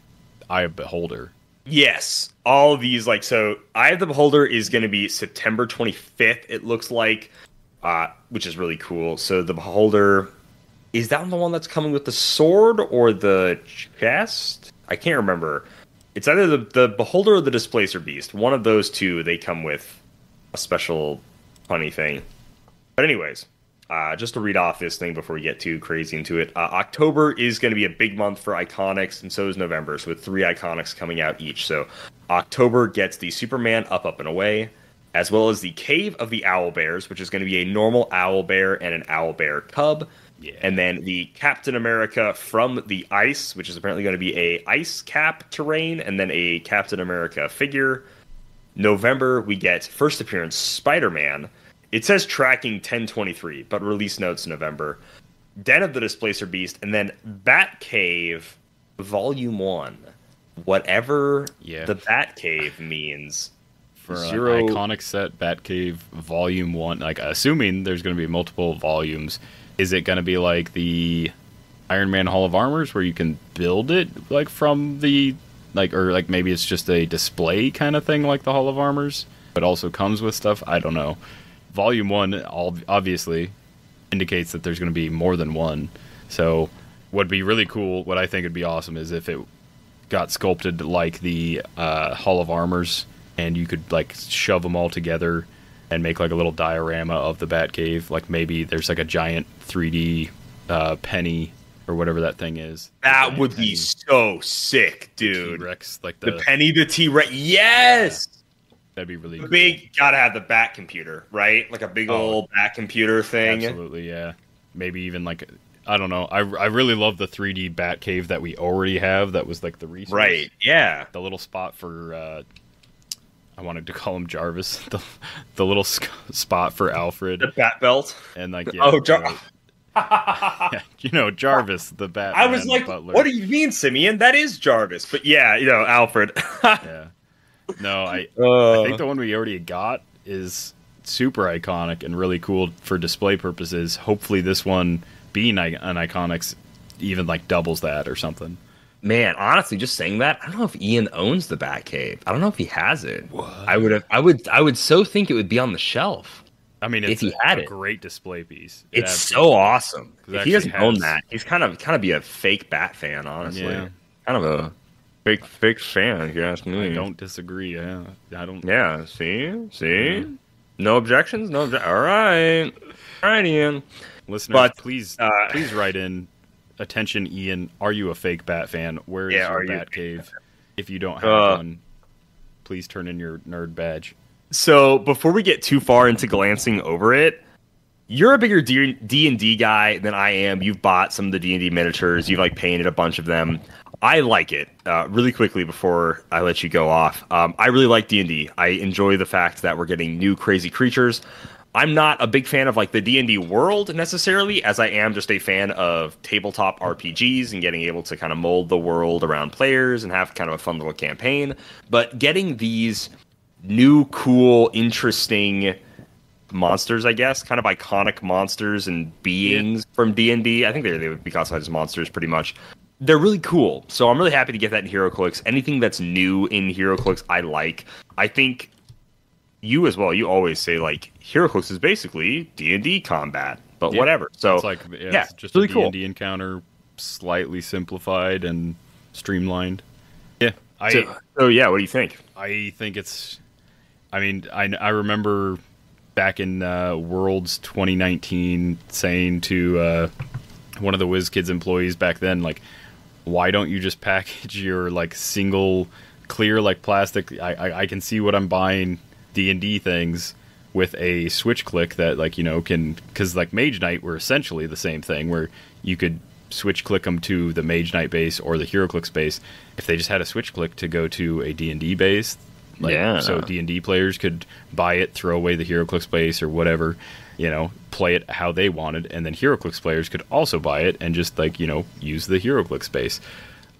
Eye of Beholder. Yes. All of these, like, so Eye of the Beholder is going to be September 25th, it looks like, which is really cool. So the Beholder, is that the one that's coming with the sword or the chest? I can't remember. It's either the Beholder or the Displacer Beast. One of those two, they come with a special funny thing. But anyways, just to read off this thing before we get too crazy into it. October is going to be a big month for Iconics, and so is November. So with 3 Iconics coming out each. So October gets the Superman Up, Up, and Away, as well as the Cave of the Owlbears, which is going to be a normal owlbear and an owlbear cub. Yeah. And then the Captain America From the Ice, which is apparently going to be a ice cap terrain, and then a Captain America figure. November, we get first appearance Spider-Man. It says tracking 1023, but release notes November. Den of the Displacer Beast, and then Batcave Volume 1. Whatever the Batcave means. For an Iconic set, Batcave Volume 1, like assuming there's going to be multiple volumes, is it going to be like the Iron Man Hall of Armors where you can build it like from the or maybe it's just a display kind of thing like the Hall of Armors, but also comes with stuff? I don't know. Volume 1 obviously indicates that there's going to be more than one. So what'd be really cool, what I think would be awesome, is if it got sculpted like the Hall of Armors and you could like shove them all together and make like a little diorama of the Batcave. Like maybe there's like a giant 3D penny or whatever that thing is. That would be so sick, dude. T-Rex, like the penny, the T-Rex. Yes. Yeah. That'd be really cool. Big, gotta have the Bat computer, right? Like a big old Bat computer thing. Absolutely, yeah. Maybe even like, I don't know. I really love the 3D Batcave that we already have. That was like the resource. Right. Yeah. The little spot for. I wanted to call him Jarvis, the little spot for Alfred. The bat belt. And like, yeah, you know, Jarvis, the bat. I was like, butler. What do you mean, Simeon? That is Jarvis. But yeah, you know, Alfred. Yeah. No, I think the one we already got is super iconic and really cool for display purposes. Hopefully this one being an Iconics even like doubles that or something. Man, honestly, just saying that, I don't know if Ian owns the Batcave. I don't know if he has it. What? I would so think it would be on the shelf. I mean, it's a great display piece. It's so awesome. If he doesn't own that, he's kind of be a fake Bat fan, honestly. Yeah. Kind of a fake fan, if you ask me. I don't disagree. Yeah, I don't. Yeah, see, mm-hmm. No objections. No. All right, Ian. Listeners, but, please write in. Attention, Ian, are you a fake Bat fan? Where is your Bat Cave? If you don't have one, please turn in your nerd badge. So before we get too far into glancing over it, you're a bigger D&D guy than I am. You've bought some of the D&D miniatures. You've like painted a bunch of them. I like it. Really quickly before I let you go off, I really like D&D. I enjoy the fact that we're getting new crazy creatures. I'm not a big fan of like the D&D world necessarily, as I am just a fan of tabletop RPGs and getting able to kind of mold the world around players and have kind of a fun little campaign. But getting these new, cool, interesting monsters, I guess, kind of iconic monsters and beings from D&D, I think they would be classified as monsters pretty much. They're really cool. So I'm really happy to get that in HeroClix. Anything that's new in HeroClix, I like. I think you as well, you always say like, HeroClix is basically D&D combat, but whatever. So it's like it's just really a D&D encounter, slightly simplified and streamlined. Yeah. What do you think? I think it's. I mean, I remember back in Worlds 2019 saying to one of the WizKids employees back then, like, why don't you just package your like single clear like plastic? I can see what I'm buying D&D things. With a switch click that, like, you know, can, because like Mage Knight were essentially the same thing, where you could switch click them to the Mage Knight base or the HeroClix base. If they just had a switch click to go to a D&D base, like, so D&D players could buy it, throw away the HeroClix base or whatever, you know, play it how they wanted, and then HeroClix players could also buy it and just like, you know, use the HeroClix base.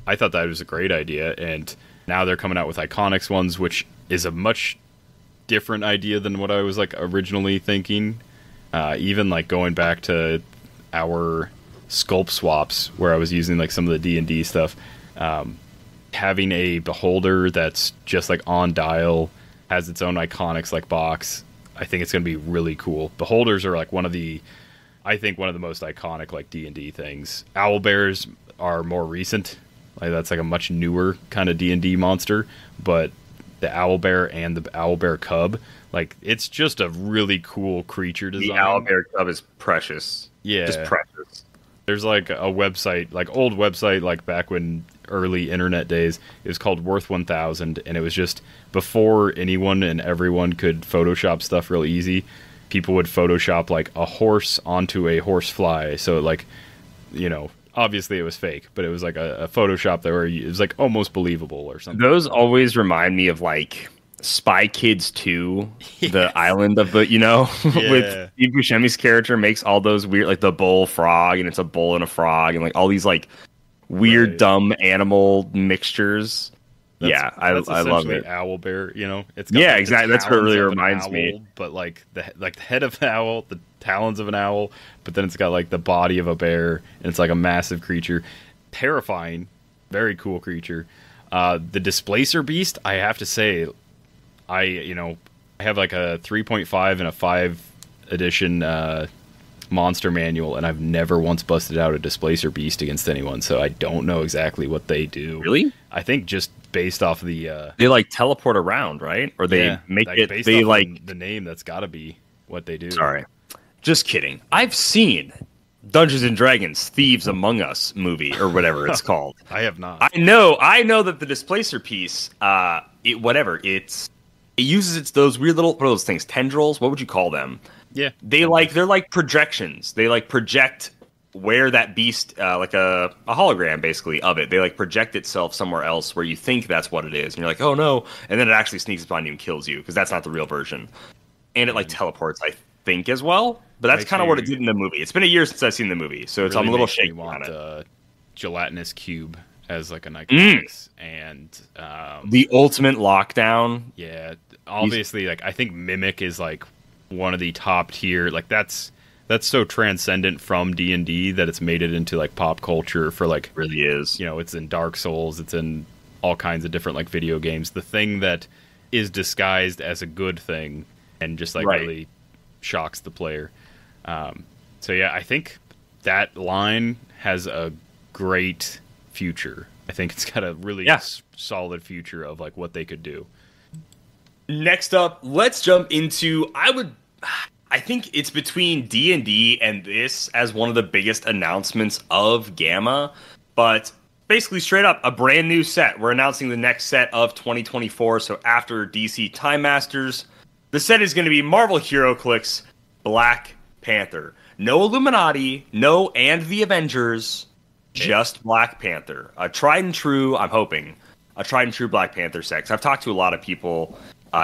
I thought that was a great idea, and now they're coming out with Iconics ones, which is a much different idea than what I was like originally thinking. Even like going back to our sculpt swaps where I was using like some of the D&D stuff, having a Beholder that's just like on dial, has its own Iconics like box, I think it's going to be really cool. Beholders are like one of the most iconic like D&D things. Owlbears are more recent, Like, that's like a much newer kind of D&D monster, but the owlbear and the owlbear cub, like, it's just a really cool creature design. The owlbear cub is precious. Yeah. Just precious. There's like a website, like old website, like back when early internet days, it was called Worth 1000, and it was just before anyone and everyone could Photoshop stuff real easy. People would Photoshop like a horse onto a horse fly. So like, you know, obviously it was fake, but it was like a Photoshop that were, it was like almost believable or something. Those always remind me of like Spy Kids 2, yes. The island of the, you know, yeah. With Steve Buscemi's character makes all those weird, like the bull frog, and it's a bull and a frog, and like all these like weird, right. Dumb animal mixtures. That's, yeah, I love it. Owl bear, you know, it's got, yeah, like, exactly. That's what really reminds owl, me. But like the head of the owl, the talons of an owl, but then it's got like the body of a bear, and it's like a massive creature, terrifying, very cool creature. The Displacer Beast, I have to say, I have like a 3.5 and a 5 edition monster manual, and I've never once busted out a Displacer Beast against anyone, so I don't know exactly what they do. Really? I think just based off the... they like teleport around, right? Or they make like, it... They like the name, that's got to be what they do. Sorry. Just kidding. I've seen Dungeons and Dragons Thieves Among Us movie, or whatever it's called. I have not. I know that the Displacer piece, it uses those weird little, what are those things, tendrils? What would you call them? Yeah. They're like projections. They like project where that beast, like a hologram basically of it. They like project itself somewhere else where you think that's what it is. And you're like, oh no. And then it actually sneaks up on you and kills you because that's not the real version. And it like teleports, I think, as well. But that's kind of what it did in the movie. It's been a year since I've seen the movie, so I'm a little shaky on it. Gelatinous Cube as like an iconics and the ultimate lockdown. Yeah. Obviously, like I think Mimic is like one of the top tier. Like that's so transcendent from D&D that it's made it into like pop culture for like, it really is. You know, it's in Dark Souls, it's in all kinds of different like video games. The thing that is disguised as a good thing and just like really shocks the player. So yeah, I think that line has a great future. I think it's got a really solid future of like what they could do. Next up, let's jump into, I think it's between D&D and this as one of the biggest announcements of Gamma, but basically straight up a brand new set. We're announcing the next set of 2024, so after DC Time Masters, the set is going to be Marvel HeroClix Black Panther. No Illuminati, no and the Avengers, just Black Panther. A tried and true, I'm hoping, a tried and true Black Panther set. I've talked to a lot of people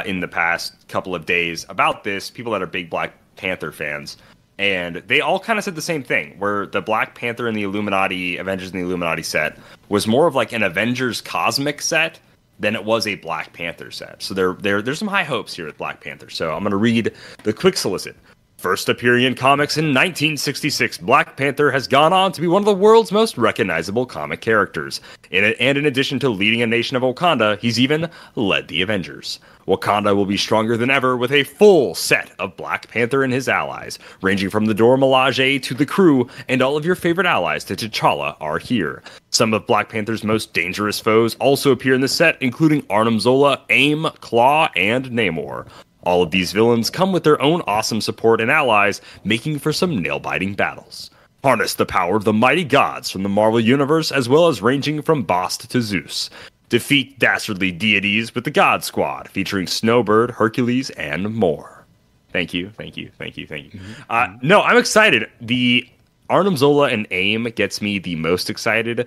in the past couple of days about this, people that are big Black Panther fans, and they all kind of said the same thing, where the Black Panther and the Illuminati, Avengers and the Illuminati set was more of like an Avengers cosmic set than it was a Black Panther set. So there's some high hopes here with Black Panther. So I'm going to read the quick solicit. First appearing in comics in 1966, Black Panther has gone on to be one of the world's most recognizable comic characters. And in addition to leading a nation of Wakanda, he's even led the Avengers. Wakanda will be stronger than ever with a full set of Black Panther and his allies, ranging from the Dora Milaje to the crew, and all of your favorite allies to T'Challa are here. Some of Black Panther's most dangerous foes also appear in the set, including Arnim Zola, AIM, Claw, and Namor. All of these villains come with their own awesome support and allies, making for some nail-biting battles. Harness the power of the mighty gods from the Marvel Universe, as well as ranging from Bast to Zeus. Defeat dastardly deities with the God Squad, featuring Snowbird, Hercules, and more. Thank you. No, I'm excited. The Arnim Zola and AIM gets me the most excited.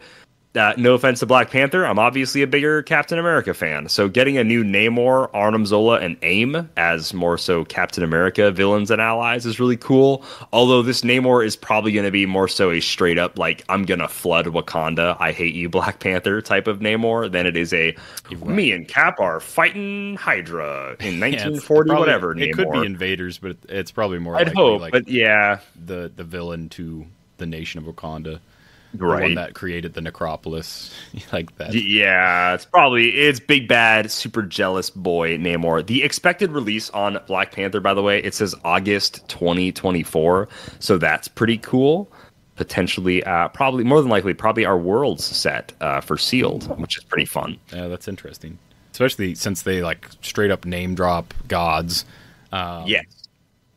No offense to Black Panther, I'm obviously a bigger Captain America fan. So getting a new Namor, Arnim Zola, and AIM as more so Captain America villains and allies is really cool. Although this Namor is probably going to be more so a straight up, like, I'm going to flood Wakanda, I hate you, Black Panther type of Namor than it is a, me and Cap are fighting Hydra in 1940, probably, whatever Namor. It could be Invaders, but it's probably more likely, I'd hope, like, but yeah, the villain to the nation of Wakanda. Right. The one that created the necropolis, like that. Yeah, it's big bad, super jealous boy Namor. The expected release on Black Panther, by the way, it says August 2024, so that's pretty cool. potentially, probably more than likely, probably our Worlds set for Sealed, which is pretty fun. Yeah, that's interesting, especially since they like straight up name drop gods. Yes,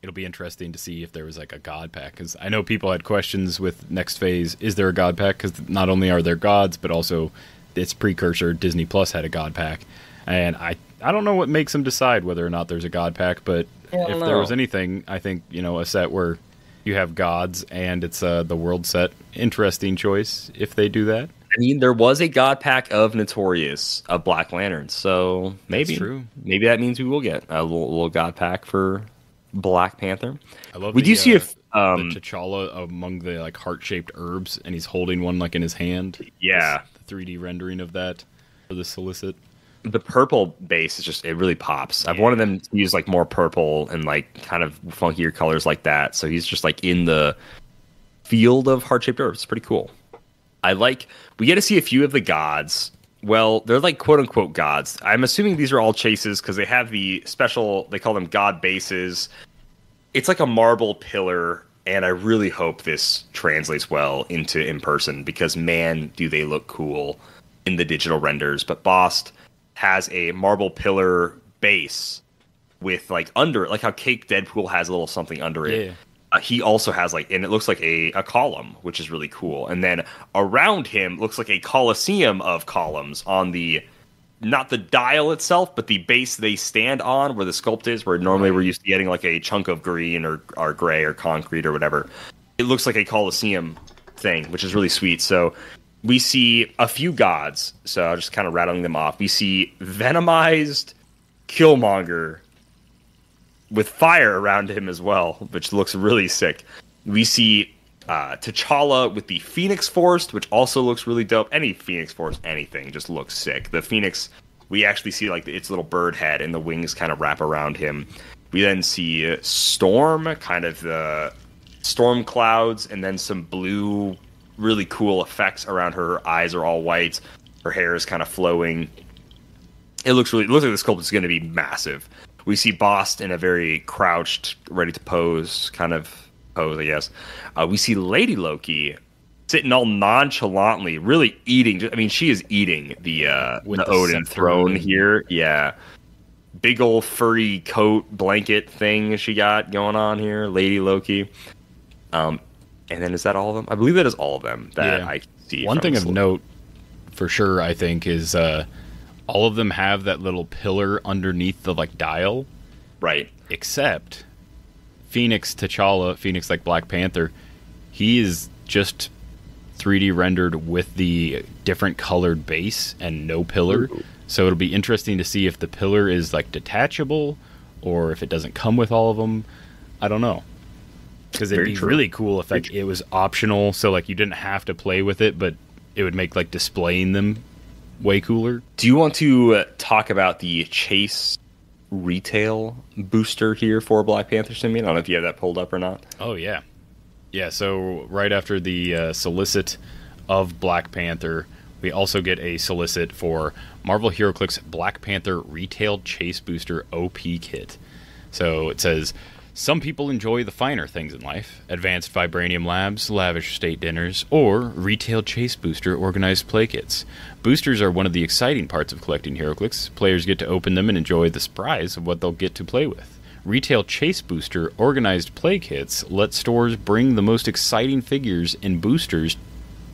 it'll be interesting to see if there was like a god pack, because I know people had questions with Next Phase. Is there a god pack? Because not only are there gods, but also its precursor Disney Plus had a god pack, and I don't know what makes them decide whether or not there's a god pack, but if there was anything, I think, you know, a set where you have gods and it's the World set. Interesting choice if they do that. I mean, there was a god pack of Notorious of Black Lantern, so maybe maybe that means we will get a little god pack for Black Panther. I love. We do see if the T'Challa among the like heart-shaped herbs, and he's holding one like in his hand. Yeah, the 3D rendering of that for the solicit. The purple base is just, it really pops. Yeah. I've wanted them to use like more purple and like kind of funkier colors like that. So he's just like in the field of heart-shaped herbs. It's pretty cool. I like, we get to see a few of the gods. Well, they're like quote unquote gods. I'm assuming these are all chases because they have the special, they call them god bases. It's like a marble pillar. And I really hope this translates well into in person, because man, do they look cool in the digital renders. But Bost has a marble pillar base with like under it, like how Cake Deadpool has a little something under it. Yeah. He also has like, and it looks like a column, which is really cool. And then around him looks like a coliseum of columns on the, not the dial itself, but the base they stand on where the sculpt is, where normally we're used to getting like a chunk of green or gray or concrete or whatever. It looks like a coliseum thing, which is really sweet. So we see a few gods. So I'm just kind of rattling them off. We see Venomized Killmonger with fire around him as well, which looks really sick. We see T'Challa with the Phoenix Forest, which also looks really dope. Any Phoenix Forest, anything just looks sick. The Phoenix, we actually see like its little bird head and the wings kind of wrap around him. We then see Storm, kind of the storm clouds, and then some blue, really cool effects around her. Her eyes are all white. Her hair is kind of flowing. It looks like the sculpt is going to be massive. We see Bost in a very crouched, ready to pose kind of pose, I guess. We see Lady Loki sitting all nonchalantly, really eating. I mean, she is eating the Odin throne here. Yeah. Big old furry coat blanket thing she got going on here, Lady Loki. And then is that all of them? I believe that is all of them that I see. One thing of note for sure, I think, is all of them have that little pillar underneath the like dial, right? Except Phoenix T'Challa, Phoenix like Black Panther, he is just 3D rendered with the different colored base and no pillar. Ooh. So it'll be interesting to see if the pillar is like detachable or if it doesn't come with all of them. I don't know, because it'd be really cool if like it was optional, so like you didn't have to play with it, but it would make like displaying them way cooler. Do you want to talk about the Chase retail booster here for Black Panther Symbiote? I don't know if you have that pulled up or not. Oh, yeah. Yeah, so right after the solicit of Black Panther, we also get a solicit for Marvel HeroClix Black Panther Retail Chase Booster OP Kit. So it says, some people enjoy the finer things in life, advanced vibranium labs, lavish state dinners, or retail chase booster organized play kits. Boosters are one of the exciting parts of collecting HeroClix. Players get to open them and enjoy the surprise of what they'll get to play with. Retail chase booster organized play kits let stores bring the most exciting figures and boosters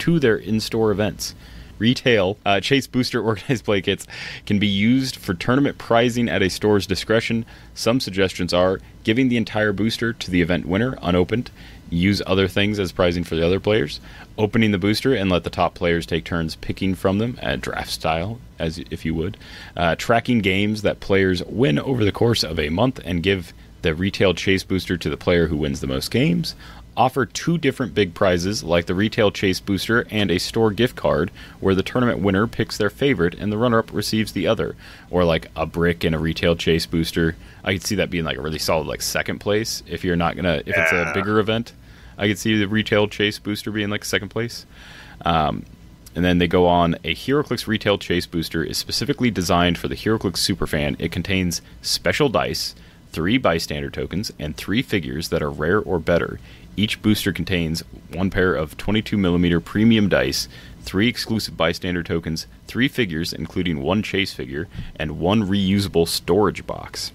to their in-store events. Retail chase booster organized play kits can be used for tournament prizing at a store's discretion. Some suggestions are giving the entire booster to the event winner unopened, use other things as prizing for the other players, opening the booster and let the top players take turns picking from them at draft style, as if you would, tracking games that players win over the course of a month and give the retail chase booster to the player who wins the most games, offer two different big prizes like the retail chase booster and a store gift card where the tournament winner picks their favorite and the runner-up receives the other, or like a brick and a retail chase booster. I could see that being like a really solid like second place if you're not gonna, if it's a bigger event. I could see the retail chase booster being like second place. And then they go on, a HeroClix retail chase booster is specifically designed for the HeroClix superfan. It contains special dice, 3 bystander tokens, and 3 figures that are rare or better. Each booster contains 1 pair of 22mm premium dice, 3 exclusive bystander tokens, 3 figures, including 1 chase figure, and 1 reusable storage box.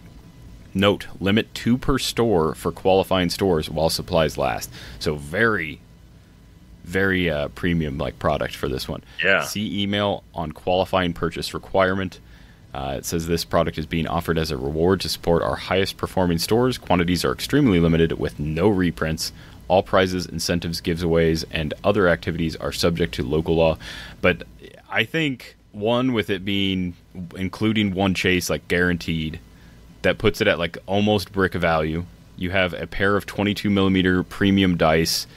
Note, limit 2 per store for qualifying stores while supplies last. So very premium-like product for this one. Yeah. See email on qualifying purchase requirement. It says this product is being offered as a reward to support our highest-performing stores. Quantities are extremely limited with no reprints. All prizes, incentives, giveaways, and other activities are subject to local law. But I think, one, with it being including 1 chase, like guaranteed, that puts it at like almost brick value. You have a pair of 22mm premium dice.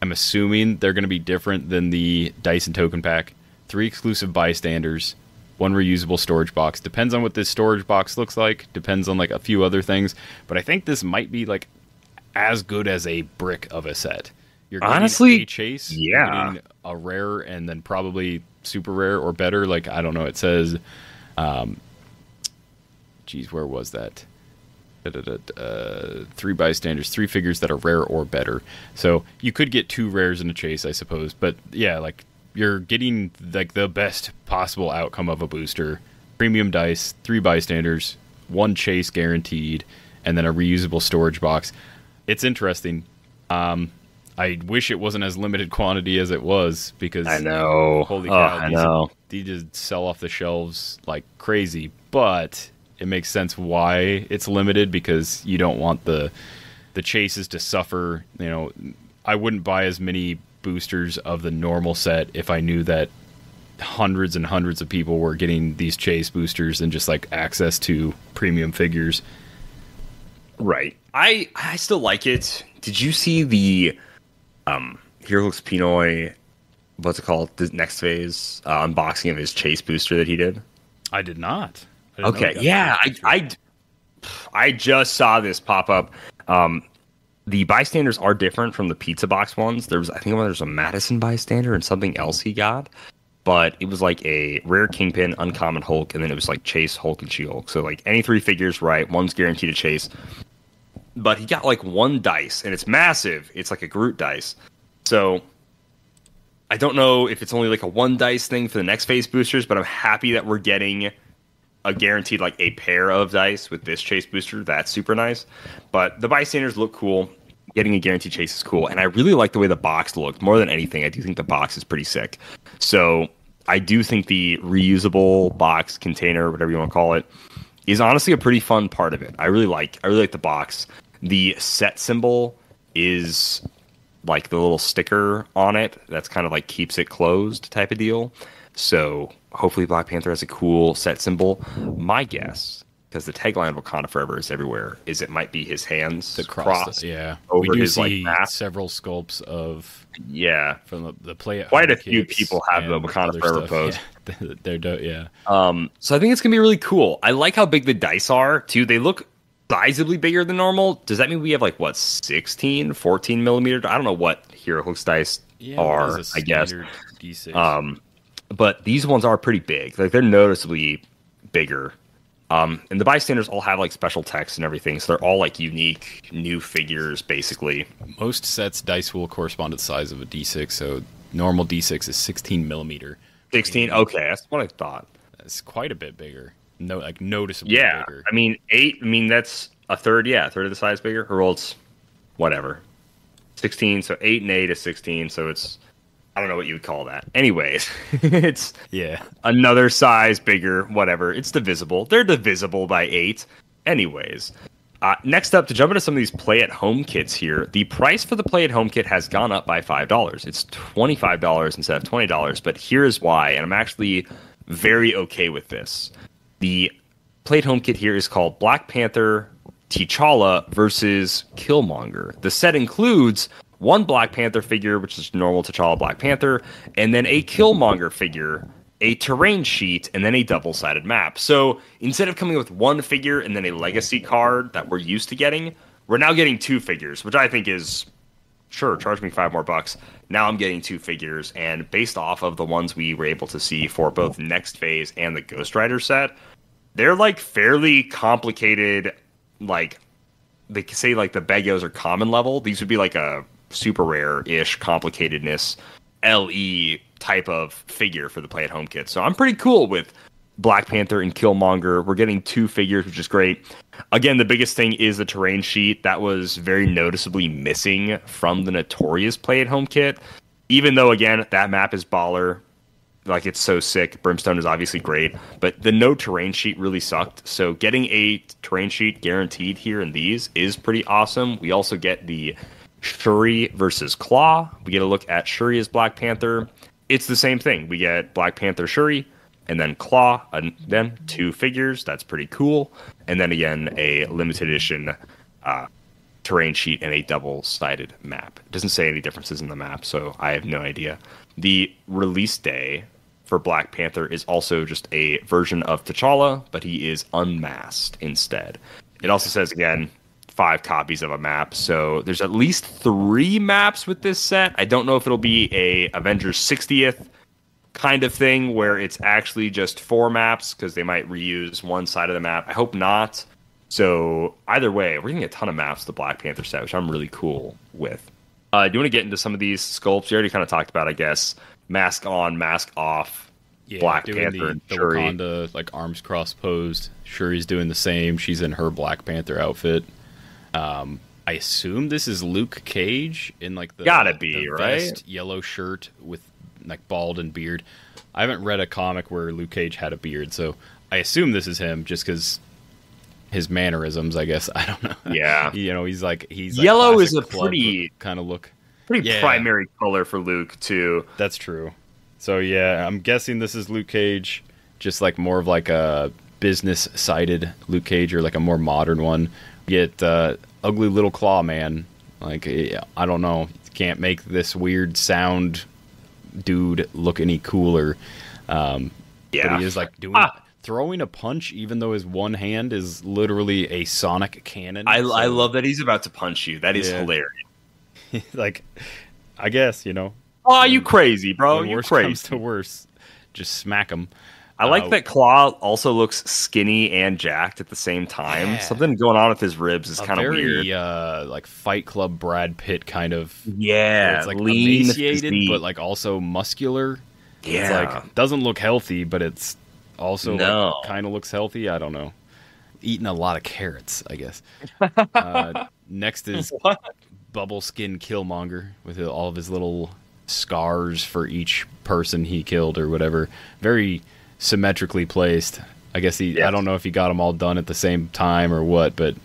I'm assuming they're going to be different than the dice and token pack. 3 exclusive bystanders, 1 reusable storage box. Depends on what this storage box looks like. Depends on like a few other things. But I think this might be like as good as a brick of a set. You're getting honestly, a chase, yeah, you're a rare, and then probably super rare or better. Like I don't know. It says, geez, where was that? 3 bystanders, 3 figures that are rare or better. So you could get 2 rares in a chase, I suppose. But yeah, like you're getting like the best possible outcome of a booster. Premium dice, 3 bystanders, 1 chase guaranteed, and then a reusable storage box. It's interesting. I wish it wasn't as limited quantity as it was, because I know, holy cow, these just sell off the shelves like crazy. But it makes sense why it's limited, because you don't want the chases to suffer. You know, I wouldn't buy as many boosters of the normal set if I knew that hundreds and hundreds of people were getting these chase boosters and just like access to premium figures. Right. I still like it. Did you see the HeroClix Pinoy, what's it called, the next phase unboxing of his chase booster that he did? I did not. Okay, yeah, I just saw this pop up. The bystanders are different from the pizza box ones. There was, I think, there's a Madison bystander and something else he got, but it was like a rare Kingpin, uncommon Hulk, and then it was like Chase, Hulk, and She-Hulk. So like any 3 figures, right? One's guaranteed to chase, but he got like 1 dice, and it's massive. It's like a Groot dice. So I don't know if it's only like a 1 dice thing for the next phase boosters, but I'm happy that we're getting a guaranteed like a pair of dice with this chase booster. That's super nice. But the bystanders look cool. Getting a guaranteed chase is cool. And I really like the way the box looked more than anything. I do think the box is pretty sick. So I do think the reusable box container, whatever you want to call it, is honestly a pretty fun part of it. I really like the box. The set symbol is like the little sticker on it. That's kind of like keeps it closed type of deal. So hopefully Black Panther has a cool set symbol. My guess, because the tagline of Wakanda Forever is everywhere, is it might be his hands crossed. Yeah, over we do his, see like, several sculpts of from the play. Quite a few people have the Wakanda Forever pose. Yeah. They're dope. Yeah. So I think it's gonna be really cool. I like how big the dice are too. They look sizably bigger than normal. Does that mean we have like what 16, 14mm? I don't know what HeroClix dice are. I guess D6. But these ones are pretty big. Like they're noticeably bigger. And the bystanders all have like special text and everything. So they're all like unique new figures, basically. Most sets dice will correspond to the size of a D6. So normal D6 is 16mm. 16. Okay, that's what I thought. That's quite a bit bigger. No, like noticeably bigger. Yeah, I mean 8. I mean that's a third. Yeah, a third of the size bigger. Or else, whatever. 16. So 8 and 8 is 16. So it's, I don't know what you would call that. Anyways, it's another size bigger, whatever. It's divisible. They're divisible by 8. Anyways, next up, to jump into some of these play-at-home kits here, the price for the play-at-home kit has gone up by $5. It's $25 instead of $20, but here's why, and I'm actually very okay with this. The play-at-home kit here is called Black Panther T'Challa versus Killmonger. The set includes 1 Black Panther figure, which is normal T'Challa Black Panther, and then a Killmonger figure, a terrain sheet, and then a double-sided map. So instead of coming with 1 figure and then a legacy card that we're used to getting, we're now getting 2 figures, which I think is, sure, charge me $5 more. Now I'm getting 2 figures, and based off of the ones we were able to see for both Next Phase and the Ghost Rider set, they're like fairly complicated, like they say like the Bagyos are common level. These would be like a super rare-ish complicatedness LE type of figure for the Play at Home kit. So I'm pretty cool with Black Panther and Killmonger. We're getting two figures, which is great. Again, the biggest thing is the terrain sheet. That was very noticeably missing from the Notorious Play at Home kit. Even though, again, that map is baller. Like, it's so sick. Brimstone is obviously great. But the no terrain sheet really sucked. So getting a terrain sheet guaranteed here in these is pretty awesome. We also get the Shuri versus Claw. We get a look at Shuri as Black Panther. It's the same thing. We get Black Panther Shuri and then Claw, and then two figures. That's pretty cool. And then again, a limited edition terrain sheet and a double-sided map. It doesn't say any differences in the map, so I have no idea. The release day for Black Panther is also just a version of T'Challa, but he is unmasked instead. It also says, again, 5 copies of a map, so there's at least 3 maps with this set. I don't know if it'll be a Avengers 60th kind of thing where it's actually just 4 maps, because they might reuse one side of the map. I hope not. So either way, we're getting a ton of maps to the Black Panther set, which I'm really cool with. Do you want to get into some of these sculpts? You already kind of talked about, I guess, mask on, mask off, yeah, Black Panther and Shuri. Wakanda, like arms cross-posed. Shuri's doing the same. She's in her Black Panther outfit. I assume this is Luke Cage in like the gotta be the right vest, yellow shirt with like bald and beard. I haven't read a comic where Luke Cage had a beard, so I assume this is him just because his mannerisms. I guess I don't know. Yeah, you know, he's like yellow is a pretty kind of look, pretty primary color for Luke too. That's true. So yeah, I'm guessing this is Luke Cage, just like more of like a business-sided Luke Cage or like a more modern one. Get ugly little claw man. Like, I don't know. You can't make this weird sound dude look any cooler. Yeah. But he is like throwing a punch, even though his one hand is literally a sonic cannon. I love that he's about to punch you. That is hilarious. Like, I guess, you know. Oh, you crazy, bro. You crazy. Worse comes to worse, just smack him. I like that Claw also looks skinny and jacked at the same time. Yeah. Something going on with his ribs is kind of weird. Very like Fight Club Brad Pitt kind of. Yeah, it's like lean, emaciated, but like also muscular. Yeah, it's like, doesn't look healthy, but it's also like, kind of looks healthy. I don't know. Eating a lot of carrots, I guess. Next is Bubble Skin Killmonger with all of his little scars for each person he killed or whatever. Very symmetrically placed. I guess I don't know if he got them all done at the same time or what, but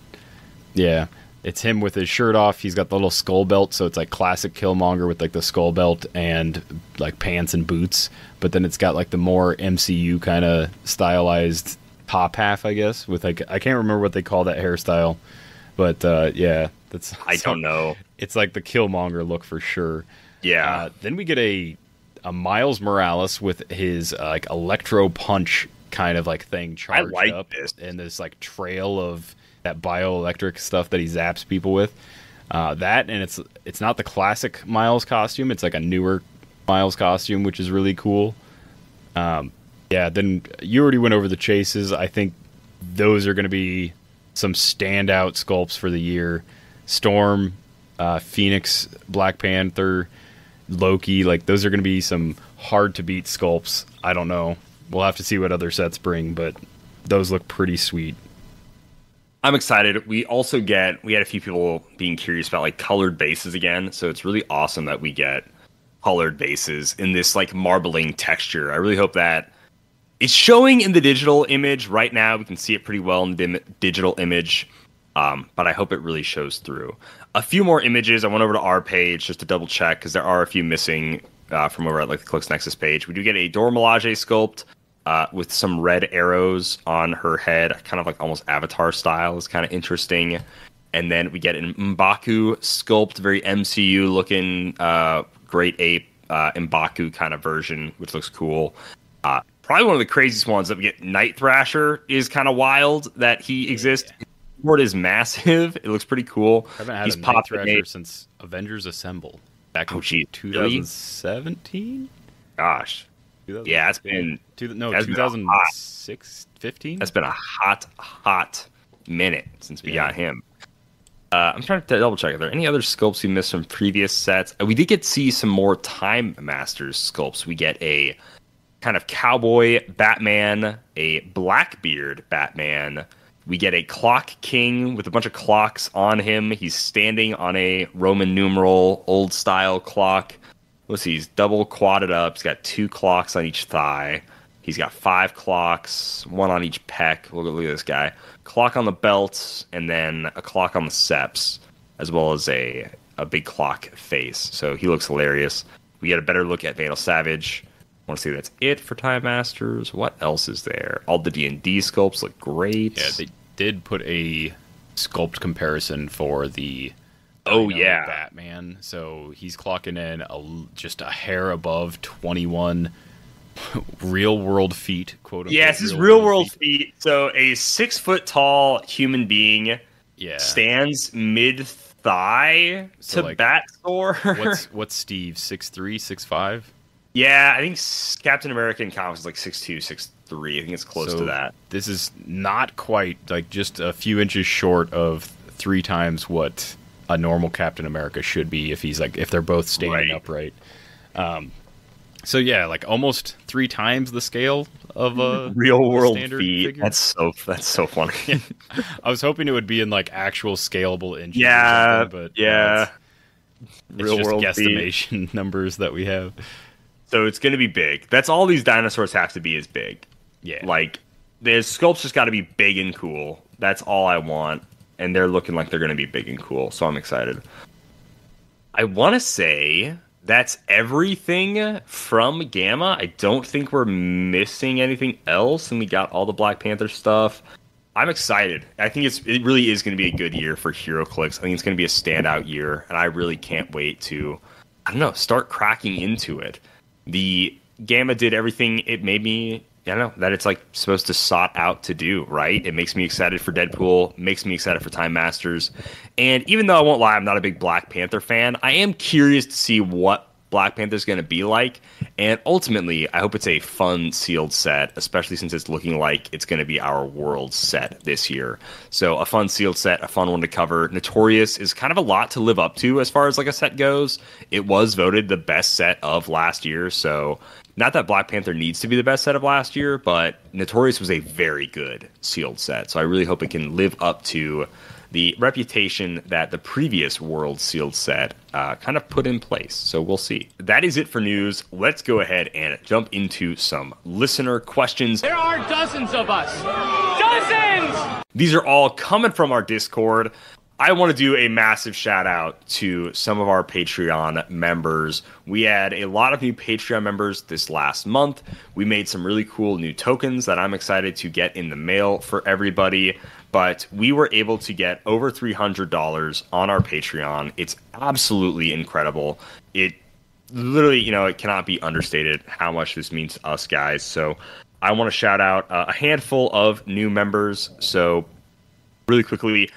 yeah, it's him with his shirt off. He's got the little skull belt, so it's like classic Killmonger with like the skull belt and like pants and boots, but then it's got like the more MCU kind of stylized top half, I guess, with like, I can't remember what they call that hairstyle, but yeah, that's I don't know. It's like the Killmonger look for sure. Yeah. Then we get a Miles Morales with his like electro punch kind of like thing charged up, and this like trail of that bioelectric stuff that he zaps people with. That, and it's not the classic Miles costume; it's like a newer Miles costume, which is really cool. Yeah, then you already went over the chases. I think those are going to be some standout sculpts for the year: Storm, Phoenix, Black Panther, Loki. Like, those are going to be some hard to beat sculpts. I don't know. We'll have to see what other sets bring, but those look pretty sweet. I'm excited. We also get, we had a few people being curious about like colored bases again. So it's really awesome that we get colored bases in this like marbling texture. I really hope that it's showing in the digital image right now. We can see it pretty well in the digital image. But I hope it really shows through. A few more images. I went over to our page just to double check because there are a few missing from over at like the Clicks Nexus page. We do get a Dora Milaje sculpt with some red arrows on her head, kind of like almost Avatar style. It's kind of interesting. And then we get an M'Baku sculpt, very MCU looking, Great Ape M'Baku kind of version, which looks cool. Probably one of the craziest ones that we get. Night Thrasher is kind of wild that he exists. Yeah. Board is massive. It looks pretty cool. I haven't had a Night Thrasher since Avengers Assemble back in 2017. Gosh, yeah, it's been 2015. That's been a hot minute since we got him. I'm trying to double check. Are there any other sculpts we missed from previous sets? We did get to see some more Time Masters sculpts. We get a kind of cowboy Batman, a Blackbeard Batman. We get a Clock King with a bunch of clocks on him. He's standing on a Roman numeral, old style clock. Let's see, he's double quadded up. He's got 2 clocks on each thigh. He's got 5 clocks, 1 on each pec. Look at this guy. Clock on the belt, and then a clock on the seps, as well as a big clock face. So he looks hilarious. We get a better look at Vandal Savage. I want to see that's it for Time Masters. What else is there? All the D&D sculpts look great. Yeah, they did put a sculpt comparison for the Batman. So he's clocking in just a hair above 21 real world feet, quote unquote. Yes, his real world feet. So a 6-foot tall human being stands mid thigh to like, bat score. what's Steve? 6'3", 6'5"? Yeah, I think Captain America in comics is like 6'2", 6'3". I think it's close to that. This is not quite, like, just a few inches short of 3 times what a normal Captain America should be if he's like, if they're both standing upright. So yeah, like almost 3 times the scale of a real world feet. Figure. That's so funny. I was hoping it would be in like actual scalable inches. Yeah, but yeah, it's real just world guesstimation feet. Numbers that we have. So it's going to be big. That's all these dinosaurs have to be, is big. Yeah. Like, the sculpts just got to be big and cool. That's all I want. And they're looking like they're going to be big and cool. So I'm excited. I want to say that's everything from Gamma. I don't think we're missing anything else. And we got all the Black Panther stuff. I'm excited. I think it really is going to be a good year for HeroClix. I think it's going to be a standout year. And I really can't wait to, I don't know, start cracking into it. The Gamma did everything it made me, I don't know, that it's like supposed to sought out to do, right? It makes me excited for Deadpool, makes me excited for Time Masters. And even though I won't lie, I'm not a big Black Panther fan, I am curious to see what Black Panther's going to be like. And ultimately, I hope it's a fun sealed set, especially since it's looking like it's going to be our world set this year. So a fun sealed set, a fun one to cover. Notorious is kind of a lot to live up to as far as like a set goes. It was voted the best set of last year. So not that Black Panther needs to be the best set of last year, but Notorious was a very good sealed set. So I really hope it can live up to the reputation that the previous World Sealed set kind of put in place. So we'll see. That is it for news. Let's go ahead and jump into some listener questions. There are dozens of us. Dozens! These are all coming from our Discord. I want to do a massive shout out to some of our Patreon members. We had a lot of new Patreon members this last month. We made some really cool new tokens that I'm excited to get in the mail for everybody. But we were able to get over $300 on our Patreon. It's absolutely incredible. It literally, you know, it cannot be understated how much this means to us guys. So I want to shout out a handful of new members. So really quickly,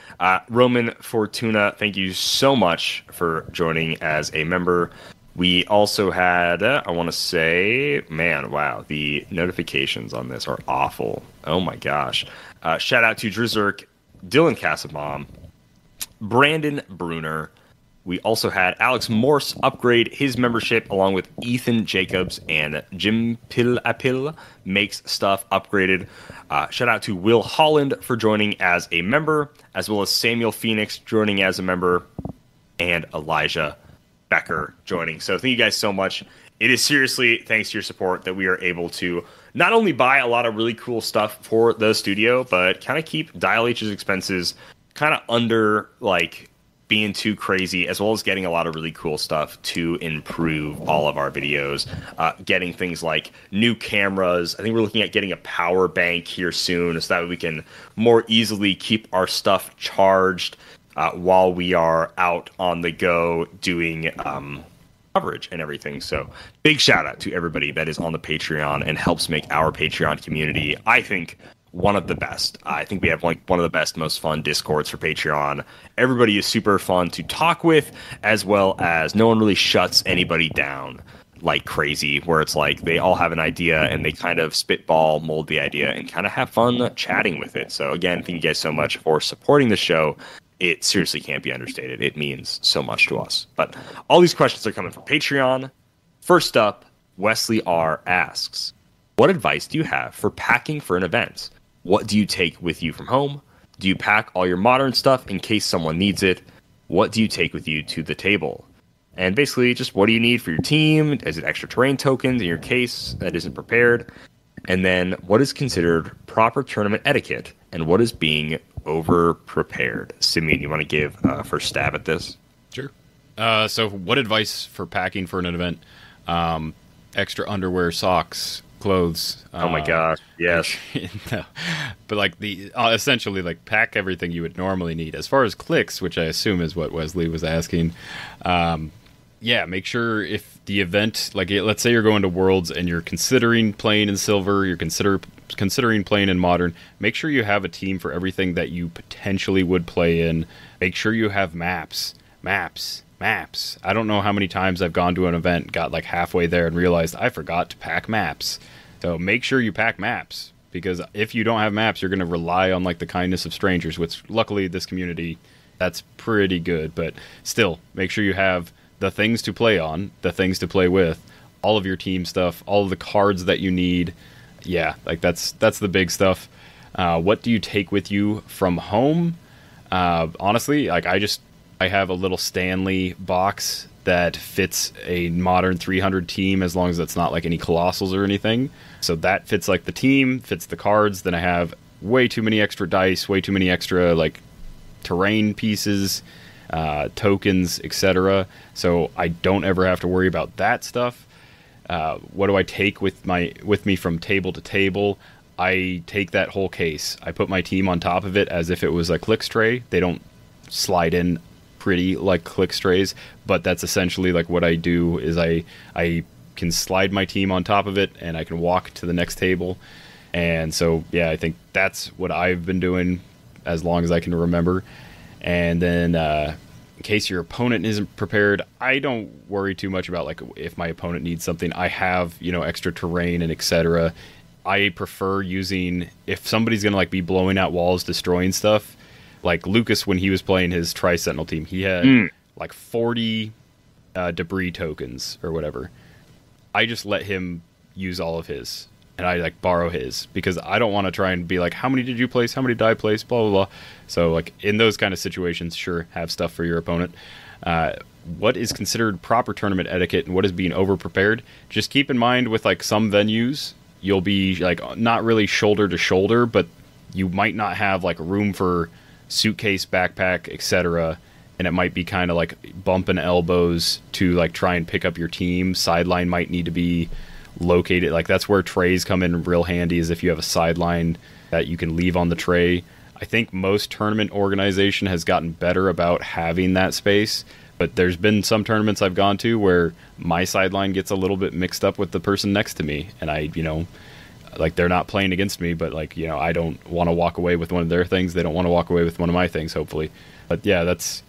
Roman Fortuna, thank you so much for joining as a member. We also had, I want to say, man, wow, the notifications on this are awful. Oh my gosh. Shout out to Drizerk, Dylan Casabom, Brandon Bruner. We also had Alex Morse upgrade his membership along with Ethan Jacobs and Jim Pillapil makes stuff upgraded. Shout out to Will Holland for joining as a member, as well as Samuel Phoenix joining as a member, and Elijah Becker joining. So thank you guys so much. It is seriously thanks to your support that we are able to not only buy a lot of really cool stuff for the studio, but kind of keep Dial H's expenses kind of under, like, being too crazy, as well as getting a lot of really cool stuff to improve all of our videos, getting things like new cameras. I think we're looking at getting a power bank here soon so that we can more easily keep our stuff charged while we are out on the go doing coverage and everything. So big shout out to everybody that is on the Patreon and helps make our Patreon community, I think, one of the best. I think we have like one of the best, most fun Discords for Patreon. Everybody is super fun to talk with, as well as no one really shuts anybody down like crazy, where it's like they all have an idea and they kind of spitball, mold the idea, and kind of have fun chatting with it. So again, thank you guys so much for supporting the show. it seriously can't be understated. It means so much to us. But all these questions are coming from Patreon. First up, Wesley R. asks, what advice do you have for packing for an event? What do you take with you from home? Do you pack all your modern stuff in case someone needs it? What do you take with you to the table? And basically, just what do you need for your team? Is it extra terrain tokens in your case that isn't prepared? And then, what is considered proper tournament etiquette, and what is being over-prepared? Simeon, you want to give a first stab at this? Sure. So, what advice for packing for an event? Extra underwear, socks, clothes. Oh my gosh, yes. No. But like essentially, like pack everything you would normally need. As far as clicks, which I assume is what Wesley was asking, yeah, make sure if the event, like let's say you're going to Worlds and you're considering playing in Silver, you're considering playing in Modern, make sure you have a team for everything that you potentially would play in. Make sure you have maps. I don't know how many times I've gone to an event, got like halfway there and realized I forgot to pack maps. So make sure you pack maps, because if you don't have maps, you're going to rely on like the kindness of strangers, which luckily this community, that's pretty good. But still, make sure you have the things to play on, the things to play with, all of your team stuff, all of the cards that you need. Yeah, like that's the big stuff. What do you take with you from home? Honestly, like I have a little Stanley box that fits a Modern 300 team, as long as it's not like any Colossals or anything. So that fits like the team, fits the cards. Then I have way too many extra dice, way too many extra like terrain pieces, tokens, etc. So I don't ever have to worry about that stuff. What do I take with me from table to table? I take that whole case. I put my team on top of it as if it was a Clix tray. They don't slide in pretty like Clix trays, but that's essentially like what I do is I can slide my team on top of it and I can walk to the next table. And so yeah, I think that's what I've been doing as long as I can remember. And then in case your opponent isn't prepared, I don't worry too much about like if my opponent needs something. I have, you know, extra terrain and etc. I prefer using, if somebody's gonna like be blowing out walls, destroying stuff, like Lucas when he was playing his Tri-Sentinel team, he had like 40 debris tokens or whatever. I just let him use all of his, and I like borrow his, because I don't want to try and be like, how many did you place? How many did I place? Blah, blah, blah. So like in those kind of situations, sure, have stuff for your opponent. What is considered proper tournament etiquette and what is being over-prepared? Just keep in mind with like some venues, you'll be like not really shoulder to shoulder, but you might not have like room for suitcase, backpack, etc. And it might be kind of like bumping elbows to like try and pick up your team. Sideline might need to be located, like that's where trays come in real handy, is if you have a sideline that you can leave on the tray. I think most tournament organization has gotten better about having that space, but there's been some tournaments I've gone to where my sideline gets a little bit mixed up with the person next to me, and I, you know, like they're not playing against me, but like, you know, I don't want to walk away with one of their things, they don't want to walk away with one of my things, hopefully. But yeah, that's,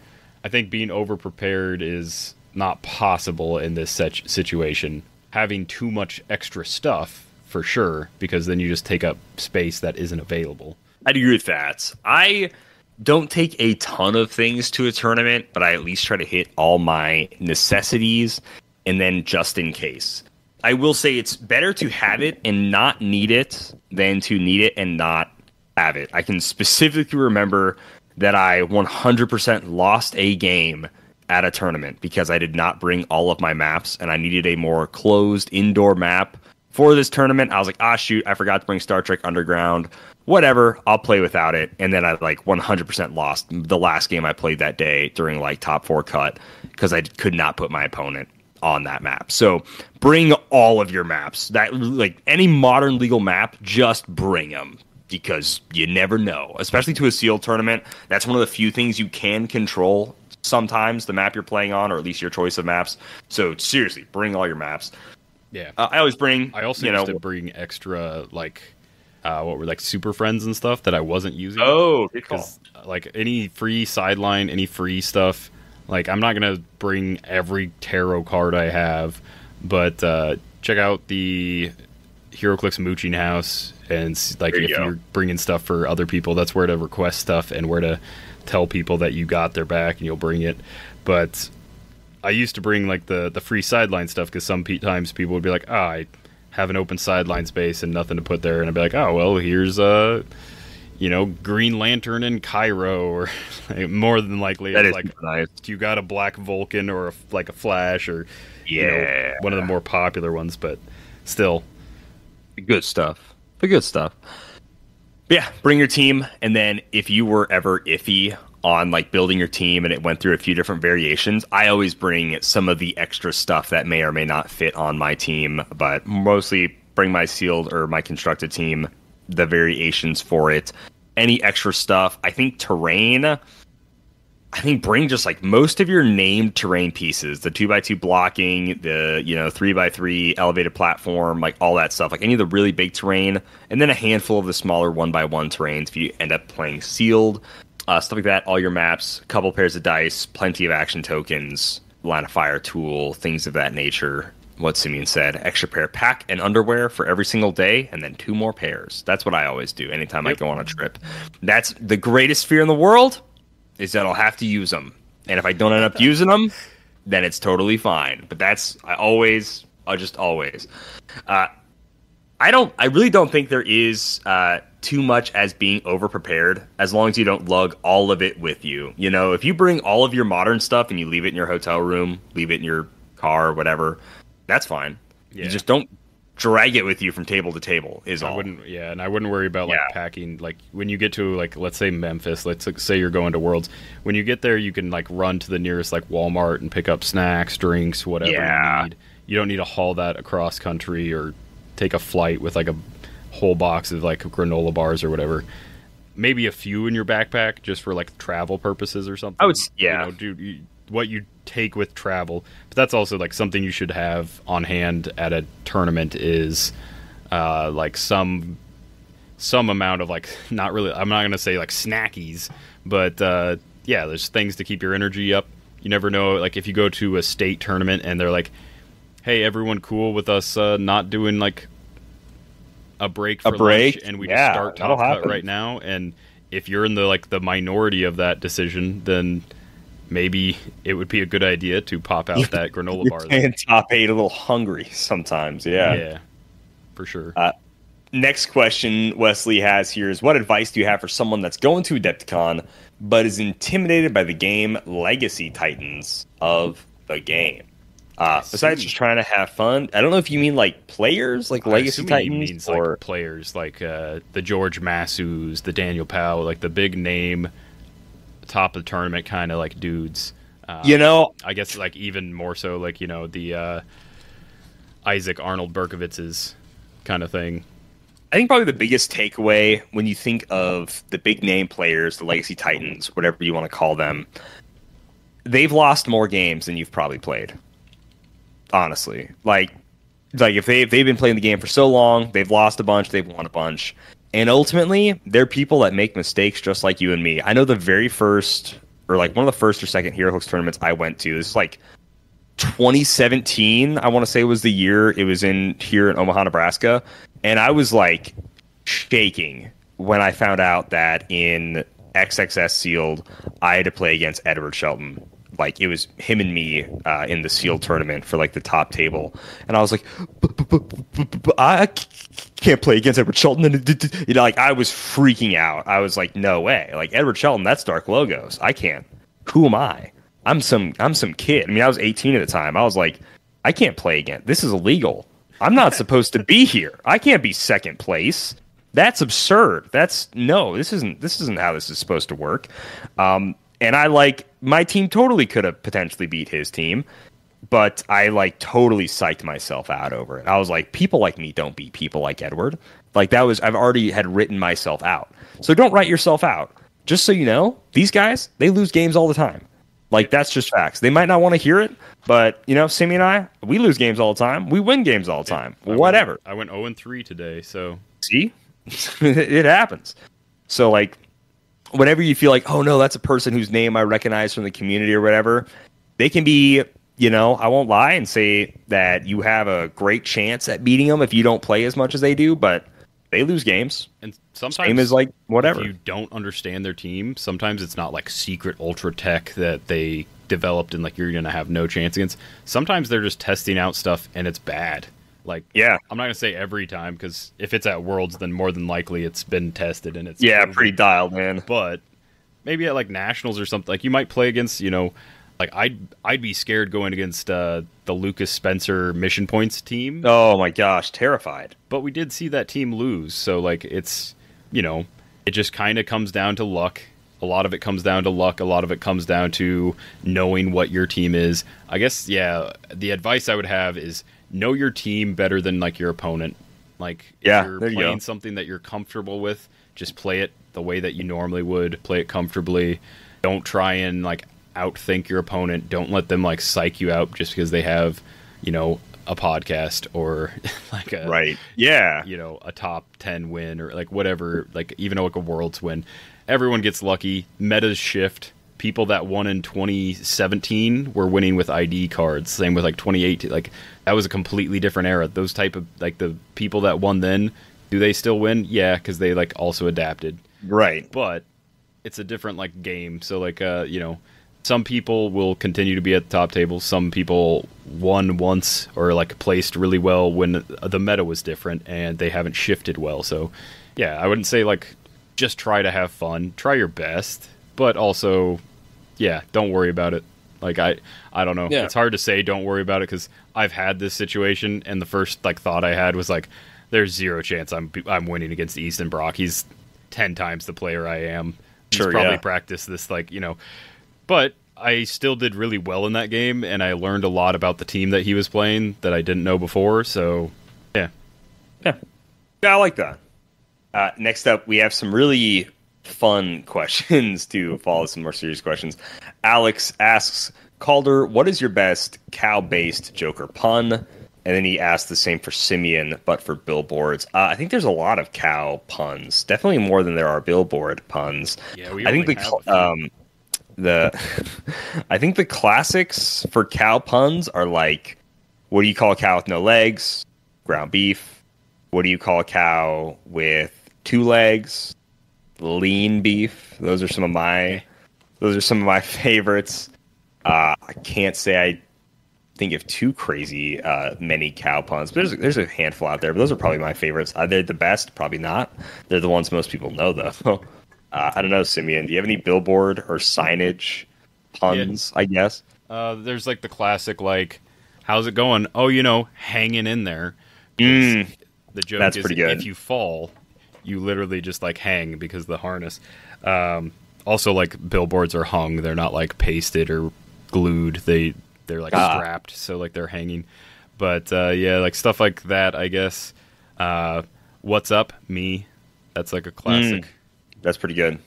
I think being over prepared is not possible in this situation. Having too much extra stuff, for sure, because then you just take up space that isn't available. I agree with that. I don't take a ton of things to a tournament, but I at least try to hit all my necessities, and then just in case. I will say it's better to have it and not need it than to need it and not have it. I can specifically remember that I 100% lost a game at a tournament because I did not bring all of my maps, and I needed a more closed indoor map for this tournament. I was like, ah, shoot, I forgot to bring Star Trek Underground, whatever, I'll play without it. And then I like 100% lost the last game I played that day during like top 4 cut, because I could not put my opponent on that map. So bring all of your maps, that like any modern legal map, just bring them, because you never know, especially to a sealed tournament. That's one of the few things you can control sometimes, the map you're playing on, or at least your choice of maps. So seriously, bring all your maps. Yeah, I always bring. I also used to bring extra like what were like Super Friends and stuff that I wasn't using. Oh, because like any free sideline, any free stuff. Like I'm not gonna bring every tarot card I have, but check out the HeroClix Mooching House, and like there if you're bringing stuff for other people, that's where to request stuff and where to tell people that you got their back and you'll bring it. But I used to bring like the free sideline stuff because sometimes people would be like, "Ah, I have an open sideline space and nothing to put there," and I'd be like, "Oh well, here's a." You know, Green Lantern in Cairo, or more than likely, that it's like nice. You got a Black Vulcan or a, like a Flash, or you know, one of the more popular ones. But still, good stuff. The good stuff. Yeah, bring your team, and then if you were ever iffy on like building your team, and it went through a few different variations, I always bring some of the extra stuff that may or may not fit on my team, but mostly bring my sealed or my constructed team. The variations for it, any extra stuff. I think terrain, I think bring just like most of your named terrain pieces, the 2x2 blocking, the 3x3 elevated platform, like all that stuff, like any of the really big terrain, and then a handful of the smaller 1x1 terrains if you end up playing sealed, stuff like that. All your maps, a couple pairs of dice, plenty of action tokens, line of fire tool, things of that nature. What Simeon said, extra pair of pack and underwear for every single day, and then 2 more pairs. That's what I always do anytime I go on a trip. That's the greatest fear in the world, is that I'll have to use them. And if I don't end up using them, then it's totally fine. But that's, I just always. I really don't think there is too much as being overprepared, as long as you don't lug all of it with you. You know, if you bring all of your modern stuff and you leave it in your hotel room, leave it in your car or whatever, that's fine. Yeah. You just don't drag it with you from table to table. I wouldn't worry about like packing. Like when you get to like, let's say Memphis, let's say you're going to Worlds. When you get there, you can like run to the nearest like Walmart and pick up snacks, drinks, whatever you need. You don't need to haul that across country or take a flight with like a whole box of like granola bars or whatever. Maybe a few in your backpack just for like travel purposes or something. What you take with travel, but that's also like something you should have on hand at a tournament is like some amount of like, not really, I'm not gonna say like snackies, but yeah, there's things to keep your energy up. You never know, like if you go to a state tournament and they're like, hey, everyone cool with us not doing like a break lunch, and we just start Top Cut right now, and if you're in the like the minority of that decision, then maybe it would be a good idea to pop out that granola bar. And Top 8 a little hungry sometimes, yeah, for sure. Next question Wesley has here is, what advice do you have for someone that's going to Adepticon but is intimidated by the game Legacy Titans of the game? Besides just trying to have fun, I don't know if you mean like players, like Legacy Titans, means, or like, players like the George Massus, the Daniel Powell, like the big name. Top of the tournament kind of like dudes, I guess like even more so like the Isaac Arnold Berkowitz's kind of thing. I think probably the biggest takeaway when you think of the big name players, the Legacy Titans, whatever you want to call them, they've lost more games than you've probably played, honestly. Like if they've been playing the game for so long, they've lost a bunch, they've won a bunch. And ultimately, they're people that make mistakes just like you and me. I know the very first, or like one of the first or second HeroClix tournaments I went to, this is like 2017, I want to say was the year. It was here in Omaha, Nebraska. And I was like shaking when I found out that in XXS Sealed, I had to play against Edward Shelton. Like it was him and me in the sealed tournament for like the top table, and I was like, I can't play against Edward Shelton. And like I was freaking out. I was like, no way. Like Edward Shelton, that's Dark Logos. I can't. Who am I? I'm some kid. I mean, I was 18 at the time. I was like, I can't play again. This is illegal. I'm not supposed to be here. I can't be second place. That's absurd. This isn't how this is supposed to work. And I like my team totally could have potentially beat his team, but I like totally psyched myself out over it. I was like, people like me don't beat people like Edward. Like that was, I've already had written myself out. So don't write yourself out. Just so you know, these guys, they lose games all the time. Like that's just facts. They might not want to hear it, but Simi and I, we lose games all the time. We win games all the time. Whatever. I went 0-3 today, so see, it happens. So like, whenever you feel like, oh no, that's a person whose name I recognize from the community or whatever, they can be you know, I won't lie and say that you have a great chance at beating them if you don't play as much as they do, but they lose games. And sometimes game is like whatever. If you don't understand their team, sometimes it's not like secret ultra tech that they developed and like you're going to have no chance against. Sometimes they're just testing out stuff and it's bad. Like, yeah, I'm not going to say every time, because if it's at Worlds, then more than likely it's been tested and it's pretty dialed in. But maybe at like Nationals or something, like you might play against, you know, like I'd be scared going against the Lucas Spencer Mission Points team. Oh my gosh, terrified. But we did see that team lose, so like it's, you know, it just kind of comes down to luck. A lot of it comes down to luck. A lot of it comes down to knowing what your team is. I guess, yeah, the advice I would have is know your team better than like your opponent. Like if you're playing something that you're comfortable with, just play it the way that you normally would. Play it comfortably. Don't try and like outthink your opponent. Don't let them like psych you out just because they have, you know, a podcast or like a you know, a top 10 win or like whatever, like even like a Worlds win. Everyone gets lucky. Metas shift. People that won in 2017 were winning with ID cards. Same with like 2018. Like that was a completely different era. Those type of like the people that won then, do they still win? Yeah, because they like also adapted. Right. But it's a different like game. So like you know, some people will continue to be at the top table. Some people won once or like placed really well when the meta was different and they haven't shifted well. So yeah, I wouldn't say like just try to have fun. Try your best, but also, yeah, don't worry about it. Like I don't know. Yeah. It's hard to say don't worry about it because I've had this situation and the first like thought I had was like, there's zero chance I'm winning against Easton Brock. He's 10 times the player I am. Sure, he's probably practiced this, like, you know. But I still did really well in that game, and I learned a lot about the team that he was playing that I didn't know before. So, yeah, I like that. Next up, we have some really fun questions to follow some more serious questions. Alex asks, Calder, what is your best cow-based Joker pun? And then he asked the same for Simeon, but for billboards. I think there's a lot of cow puns, definitely more than there are billboard puns. Yeah, we I think the classics for cow puns are like, what do you call a cow with no legs? Ground beef. What do you call a cow with two legs? Lean beef. Those are some of my favorites. I can't say I think of too crazy many cow puns, but there's a handful out there. But those are probably my favorites. Are they the best? Probably not. They're the ones most people know, though. I don't know, Simeon. Do you have any billboard or signage puns? Yeah. I guess there's like the classic, like, "How's it going?" Oh, you know, hanging in there. The joke is pretty good. If you fall, you literally just like hang because of the harness. Also, like, billboards are hung; they're not like pasted or glued. They're like strapped, so like they're hanging. But yeah, like stuff like that, I guess. What's up, me? That's like a classic. That's pretty good.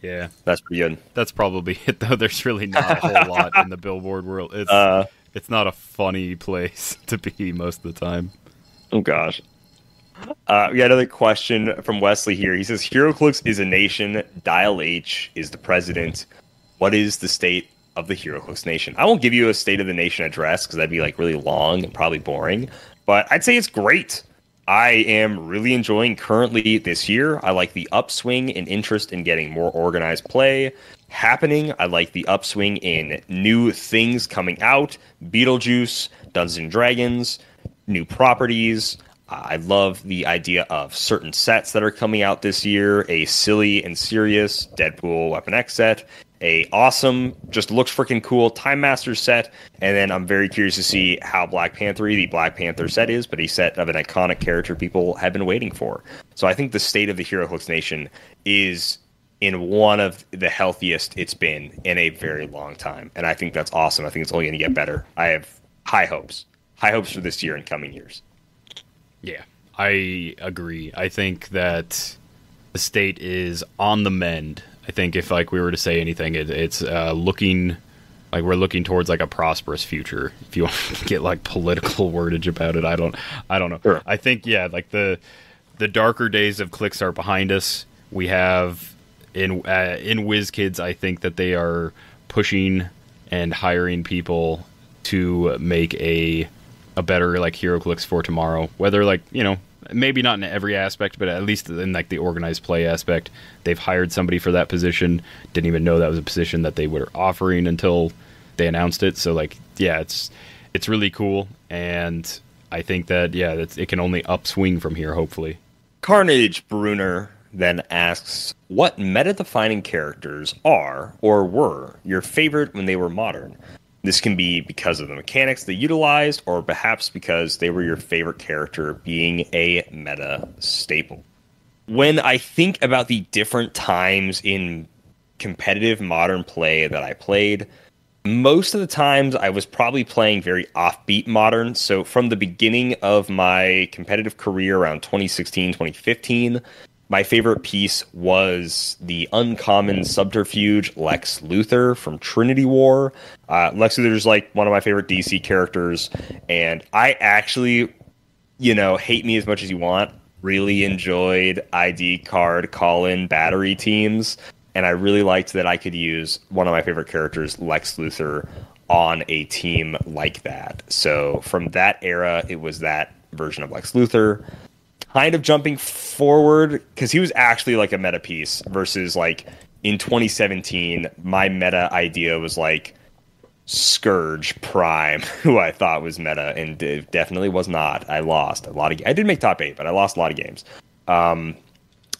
Yeah, that's pretty good. That's probably it, though. There's really not a whole lot in the billboard world. It's not a funny place to be most of the time. Oh gosh. We got another question from Wesley here. He says, HeroClix is a nation. Dial H is the president. What is the state of the HeroClix nation? I won't give you a state of the nation address because that'd be like really long and probably boring. But I'd say it's great. I am really enjoying currently this year. I like the upswing in interest in getting more organized play happening. I like the upswing in new things coming out. Beetlejuice, Dungeons & Dragons, new properties. I love the idea of certain sets that are coming out this year. A silly and serious Deadpool Weapon X set. A awesome, just looks freaking cool Time Master set. And then I'm very curious to see how the Black Panther set is, but a set of an iconic character people have been waiting for. So I think the state of the HeroClix Nation is in one of the healthiest it's been in a very long time. And I think that's awesome. I think it's only going to get better. I have high hopes. High hopes for this year and coming years. Yeah, I agree. I think that the state is on the mend. I think if like we were to say anything, it's looking like we're looking towards like a prosperous future. If you want to get like political wordage about it, I don't know. Sure. I think, yeah, like the darker days of Clix are behind us. We have in WizKids, I think that they are pushing and hiring people to make a better like HeroClix for tomorrow. Whether like, you know, maybe not in every aspect, but at least in like the organized play aspect, they've hired somebody for that position. Didn't even know that was a position that they were offering until they announced it. So like, yeah, it's really cool, and I think that yeah, it can only upswing from here, hopefully. Carnage Bruner then asks, what meta-defining characters are or were your favorite when they were modern? This can be because of the mechanics they utilized, or perhaps because they were your favorite character being a meta staple. When I think about the different times in competitive modern play that I played, most of the times I was probably playing very offbeat modern. So from the beginning of my competitive career around 2016, 2015, my favorite piece was the uncommon subterfuge Lex Luthor from Trinity War. Lex Luthor's like one of my favorite DC characters, and I actually, you know, hate me as much as you want, really enjoyed ID card call-in battery teams, and I really liked that I could use one of my favorite characters, Lex Luthor, on a team like that. So from that era, it was that version of Lex Luthor. Kind of jumping forward, because he was actually like a meta piece versus like in 2017, my meta idea was like Scourge Prime, who I thought was meta, and it definitely was not. I lost a lot of. I did make top 8, but I lost a lot of games.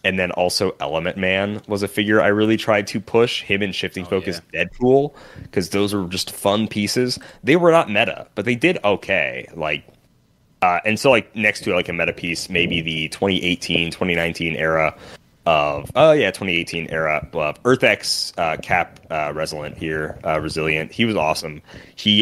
And then also Element Man was a figure I really tried to push, him and Shifting Focus Deadpool, because those were just fun pieces. They were not meta, but they did okay. Like. And so, like, next to, like, a meta piece, maybe the 2018, 2019 era of... 2018 era of EarthX Cap Resilient here. Resilient. He was awesome.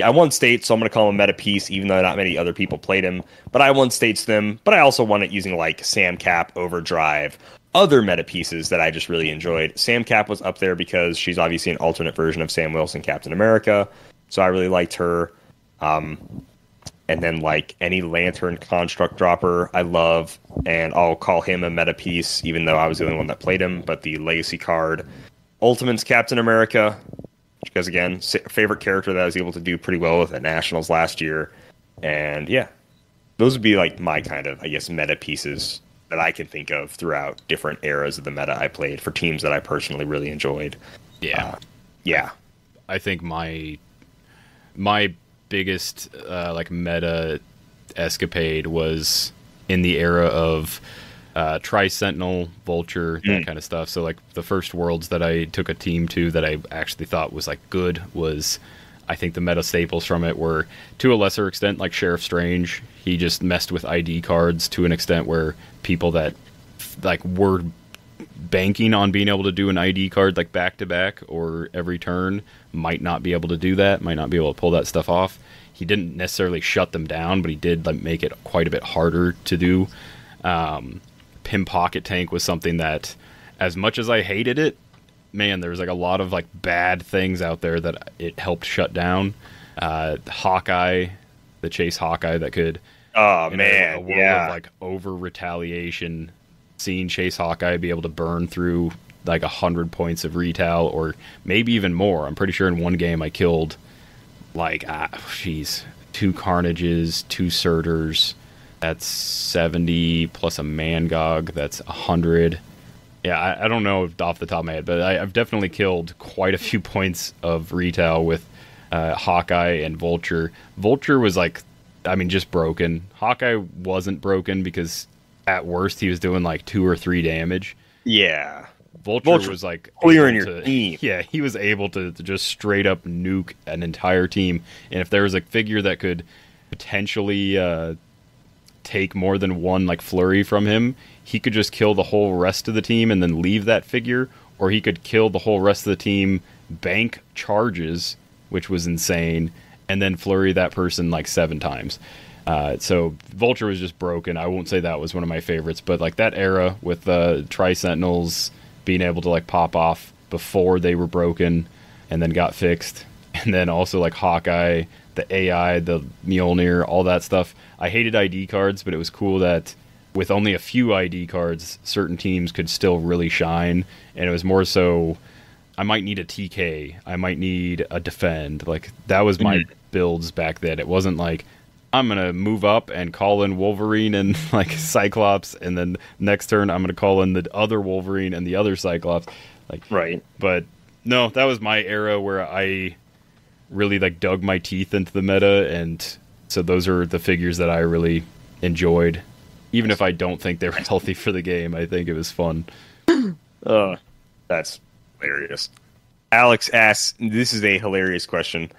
I won states, so I'm going to call him a meta piece, even though not many other people played him. But I won states them. But I also won it using, like, Sam Cap, Overdrive, other meta pieces that I just really enjoyed. Sam Cap was up there because she's obviously an alternate version of Sam Wilson, Captain America. So I really liked her. And then, like, any Lantern Construct Dropper I love, and I'll call him a meta piece, even though I was the only one that played him, but the Legacy card. Ultimates Captain America, because, again, favorite character that I was able to do pretty well with at Nationals last year. And, yeah, those would be, like, my kind of, I guess, meta pieces that I can think of throughout different eras of the meta I played for teams that I personally really enjoyed. Yeah. I think my biggest like meta escapade was in the era of Tri-Sentinel, Vulture, that kind of stuff. So like the first Worlds that I took a team to that I actually thought was like good was, I think the meta staples from it were, to a lesser extent, like Sheriff Strange. He just messed with ID cards to an extent where people that like were banking on being able to do an ID card like back to back or every turn might not be able to do that, might not be able to pull that stuff off. He didn't necessarily shut them down, but he did like make it quite a bit harder to do. Pim Pocket Tank was something that, as much as I hated it, man, there was like a lot of like bad things out there that it helped shut down. Hawkeye, the Chase Hawkeye that could, a world of like over retaliation, seeing Chase Hawkeye be able to burn through like 100 points of retail, or maybe even more. I'm pretty sure in one game I killed like 2 Carnages, 2 Surters. That's 70 plus a Mangog. That's 100. Yeah, I don't know off the top of my head, but I've definitely killed quite a few points of retail with Hawkeye and Vulture. Vulture was like, I mean, just broken. Hawkeye wasn't broken because at worst he was doing like 2 or 3 damage. Yeah. Vulture was like clearing your team. Yeah, he was able to just straight up nuke an entire team. And if there was a figure that could potentially take more than one like flurry from him, he could just kill the whole rest of the team and then leave that figure, or he could kill the whole rest of the team, bank charges, which was insane, and then flurry that person like 7 times. So Vulture was just broken. I won't say that was one of my favorites, but like that era with Tri-Sentinels being able to like pop off before they were broken and then got fixed. And then also like Hawkeye, the AI, the Mjolnir, all that stuff. I hated ID cards, but it was cool that with only a few ID cards, certain teams could still really shine. And it was more so I might need a TK, I might need a defend. Like, that was my builds back then. It wasn't like, I'm going to move up and call in Wolverine and, like, Cyclops, and then next turn I'm going to call in the other Wolverine and the other Cyclops. Like, right. But, no, that was my era where I really, like, dug my teeth into the meta, and so those are the figures that I really enjoyed. Even if I don't think they were healthy for the game, I think it was fun. That's hilarious. Alex asks, this is a hilarious question.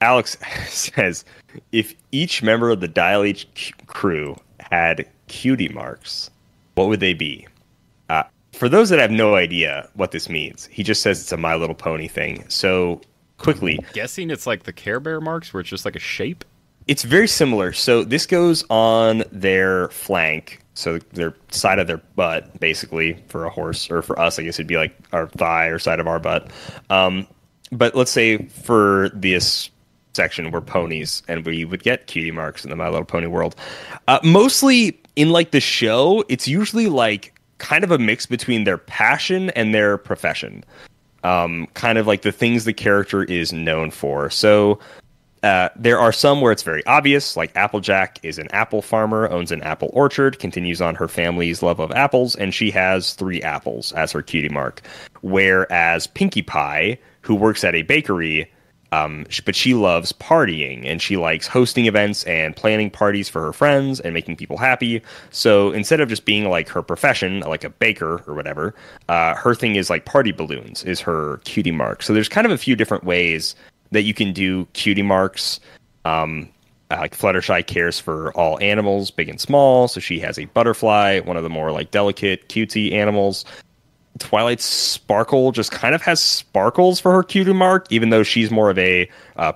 Alex says, if each member of the Dial H crew had cutie marks, what would they be? For those that have no idea what this means, he just says it's a My Little Pony thing. So, quickly. I'm guessing it's like the Care Bear marks, where it's just like a shape? It's very similar. So, this goes on their flank, so their side of their butt, basically, for a horse, or for us, I guess it'd be like our thigh or side of our butt. But let's say for this section we're ponies, and we would get cutie marks in the My Little Pony world. Mostly in like the show, it's usually like kind of a mix between their passion and their profession. Kind of like the things the character is known for. So there are some where it's very obvious, like Applejack is an apple farmer, owns an apple orchard, continues on her family's love of apples, and she has 3 apples as her cutie mark. Whereas Pinkie Pie, who works at a bakery, but she loves partying, and she likes hosting events and planning parties for her friends and making people happy. So instead of just being like her profession, like a baker or whatever, her thing is like party balloons is her cutie mark. So there's kind of a few different ways that you can do cutie marks. Like Fluttershy cares for all animals, big and small. So she has a butterfly, one of the more like delicate, cutesy animals. Twilight Sparkle just kind of has sparkles for her cutie mark, even though she's more of a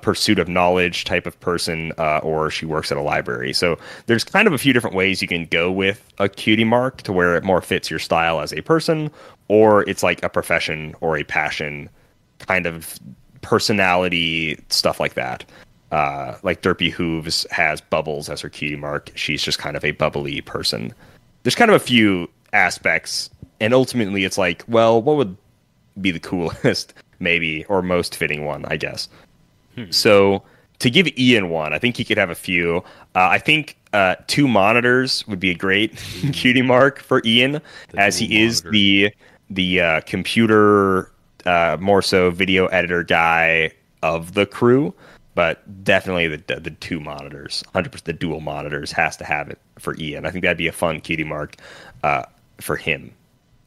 pursuit of knowledge type of person, or she works at a library. So there's kind of a few different ways you can go with a cutie mark to where it more fits your style as a person, or it's like a profession or a passion kind of personality, stuff like that. Like Derpy Hooves has Bubbles as her cutie mark. She's just kind of a bubbly person. There's kind of a few aspects. And ultimately, it's like, well, what would be the coolest, maybe, or most fitting one, I guess. So, to give Ian one, I think he could have a few. I think 2 monitors would be a great cutie mark for Ian, as he is the computer, more so video editor guy of the crew. But definitely the 2 monitors, 100%, the dual monitors has to have it for Ian. I think that'd be a fun cutie mark for him.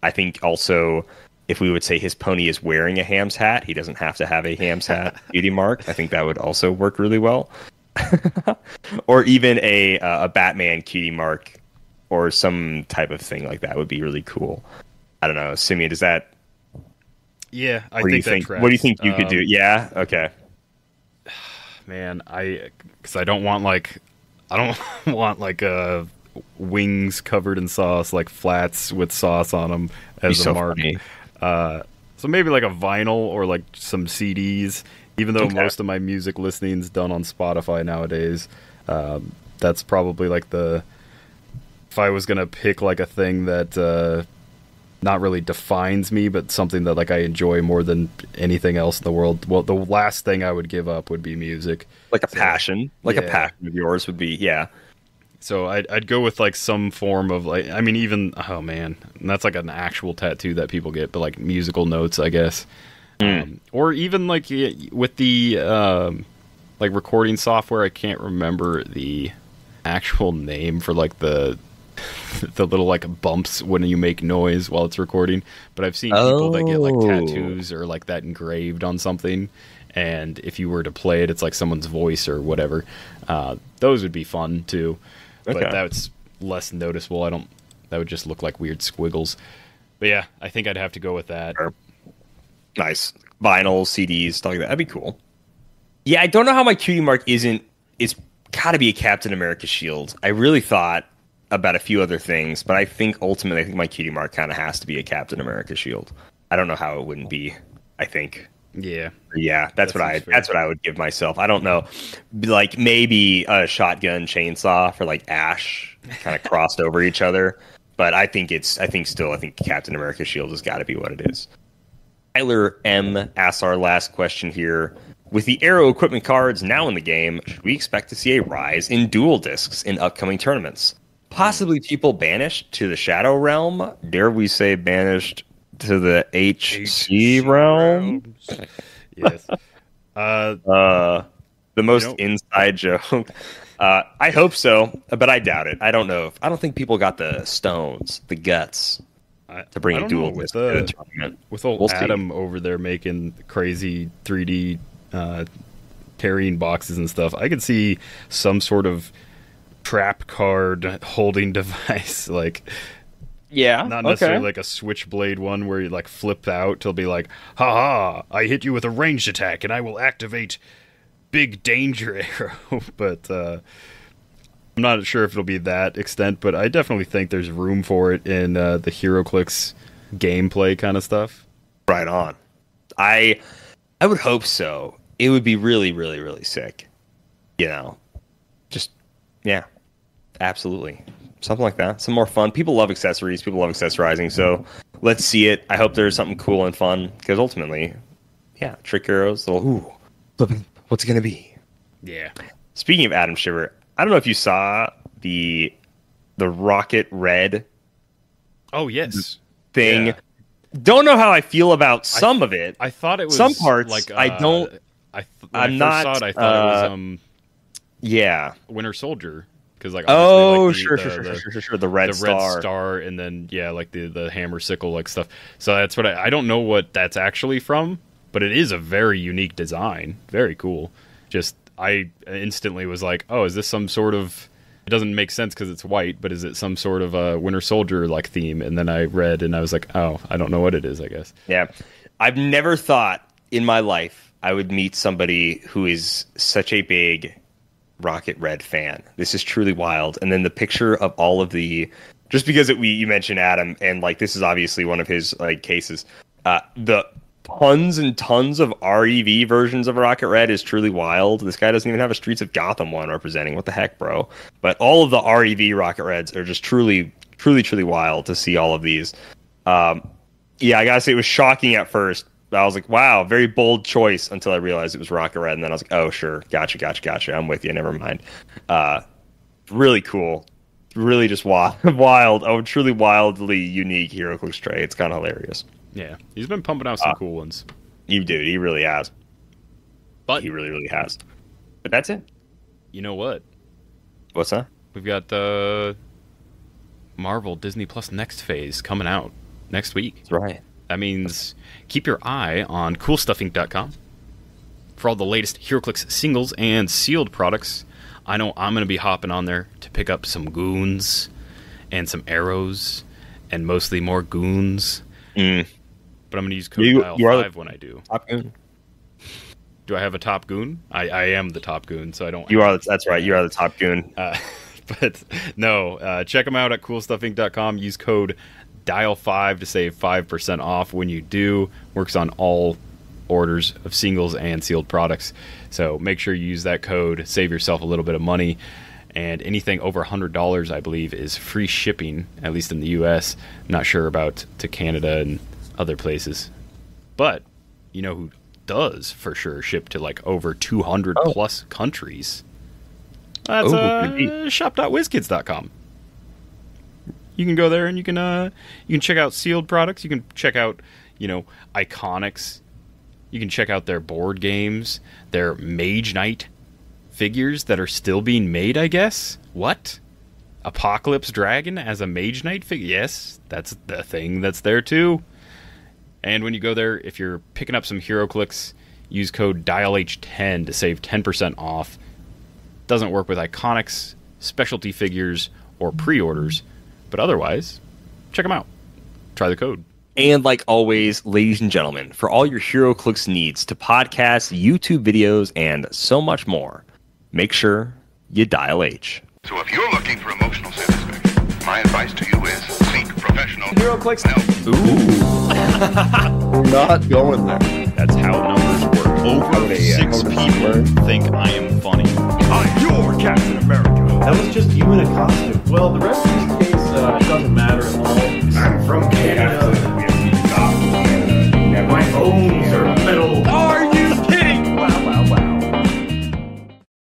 I think also, if we would say his pony is wearing a ham's hat, he doesn't have to have a ham's hat cutie mark. I think that would also work really well. Or even a Batman cutie mark or some type of thing like that would be really cool. I don't know. Simeon, does that... Yeah, I think that tracks. What do you think you could do? Yeah? Okay. Man, because I don't want, like... I don't want, like, a... wings covered in sauce, like flats with sauce on them as a mark. So maybe like a vinyl or like some CDs, even though most of my music listening is done on Spotify nowadays. That's probably like if I was going to pick like a thing that not really defines me, but something that like I enjoy more than anything else in the world. Well, the last thing I would give up would be music. Like a passion. Like a passion of yours would be, yeah. So I'd go with like some form of like, I mean, even, oh man, and that's like an actual tattoo that people get, but like musical notes, I guess. Or even like with the like recording software, I can't remember the actual name for like the little like bumps when you make noise while it's recording. But I've seen people that get like tattoos or like that engraved on something. And if you were to play it, it's like someone's voice or whatever. Those would be fun too. Okay. But that's less noticeable. That would just look like weird squiggles. But yeah, I think I'd have to go with that. Sure. Nice. Vinyl, CDs, stuff like that. That'd be cool. Yeah, I don't know how my cutie mark isn't. It's got to be a Captain America shield. I really thought about a few other things, but I think my cutie mark kind of has to be a Captain America shield. I don't know how it wouldn't be, I think. Yeah, that's what I would give myself. I don't know, like maybe a shotgun chainsaw for like Ash, kind of crossed over each other. But I think Captain America's shield has got to be what it is. Tyler M. asks our last question here. With the Arrow equipment cards now in the game, should we expect to see a rise in dual discs in upcoming tournaments? Possibly people banished to the Shadow Realm? Dare we say banished to the HC Realm? Yes. The most inside joke. I hope so, but I doubt it. I don't know. I don't think people got the stones, the guts, to bring a dual disc to the tournament. With old Adam over there making crazy 3D carrying boxes and stuff, I could see some sort of trap card holding device, like... Yeah, not necessarily like a switchblade one where you like flip out to be like, haha, I hit you with a ranged attack and I will activate Big Danger Arrow. But I'm not sure if it'll be that extent, but I definitely think there's room for it in the HeroClix gameplay kind of stuff. Right on. I would hope so. It would be really, really, really sick. You know, just, yeah, absolutely. Something like that. Some more fun. People love accessories. People love accessorizing. So let's see it. I hope there's something cool and fun because ultimately, yeah, Trick Arrows. Ooh, what's it going to be? Yeah. Speaking of Adam Shiver, I don't know if you saw the Rocket Red. Oh, yes. Thing. Yeah. Don't know how I feel about some of it. I thought it was some parts. Like, I don't. I thought it was. Yeah. Winter Soldier. Like, oh, like sure. The red star, and then yeah, like the hammer sickle like stuff. So that's what I don't know what that's actually from, but it is a very unique design, very cool. Just I instantly was like, oh, is this some sort of? It doesn't make sense because it's white, but is it some sort of a Winter Soldier like theme? And then I read, and I was like, oh, I don't know what it is. I guess. Yeah, I've never thought in my life I would meet somebody who is such a big Rocket Red fan. This is truly wild. And then the picture of all of the, just because you mentioned Adam, and like this is obviously one of his like cases, the tons and tons of REV versions of Rocket Red is truly wild. This guy doesn't even have a Streets of Gotham one representing. What the heck, bro? But all of the REV Rocket Reds are just truly, truly, truly wild to see all of these. Yeah, I gotta say it was shocking at first. I was like, wow, very bold choice, until I realized it was Rocket Red. And then I was like, oh, sure. Gotcha. I'm with you. Never mind. Really cool. Really just wild. Oh, truly wildly unique HeroClix tray. It's kind of hilarious. Yeah. He's been pumping out some cool ones. He really has. But he really, really has. But that's it. You know what? What's that? We've got the Marvel Disney Plus Next Phase coming out next week. That's right. That means keep your eye on coolstuffing.com for all the latest HeroClix singles and sealed products. I know I'm going to be hopping on there to pick up some goons and some arrows and mostly more goons. Mm. But I'm going to use code Kyle5 when I do. Top goon. Do I have a top goon? I am the top goon, so I don't. You are. That's right. You are the top goon. But no, check them out at coolstuffing.com. Use code Dial5 to save 5% off when you do. Works on all orders of singles and sealed products. So make sure you use that code, save yourself a little bit of money. And anything over $100, I believe, is free shipping, at least in the US. I'm not sure about to Canada and other places. But you know who does for sure ship to like over 200 plus countries? That's shop.wizkids.com. You can go there and you can check out sealed products. You can check out, you know, Iconics. You can check out their board games, their Mage Knight figures that are still being made, I guess. What? Apocalypse Dragon as a Mage Knight figure? Yes, that's the thing that's there too. And when you go there, if you're picking up some HeroClix, use code DIALH10 to save 10% off. Doesn't work with Iconics, specialty figures, or pre-orders. But otherwise, check them out. Try the code. And like always, ladies and gentlemen, for all your HeroClix needs to podcasts, YouTube videos, and so much more, make sure you dial H. So if you're looking for emotional satisfaction, my advice to you is seek professional HeroClix help. Ooh. We're not going there. That's how numbers work. Over six people think I am funny. I'm your Captain America. That was just you in a costume. Well, the rest of these cases doesn't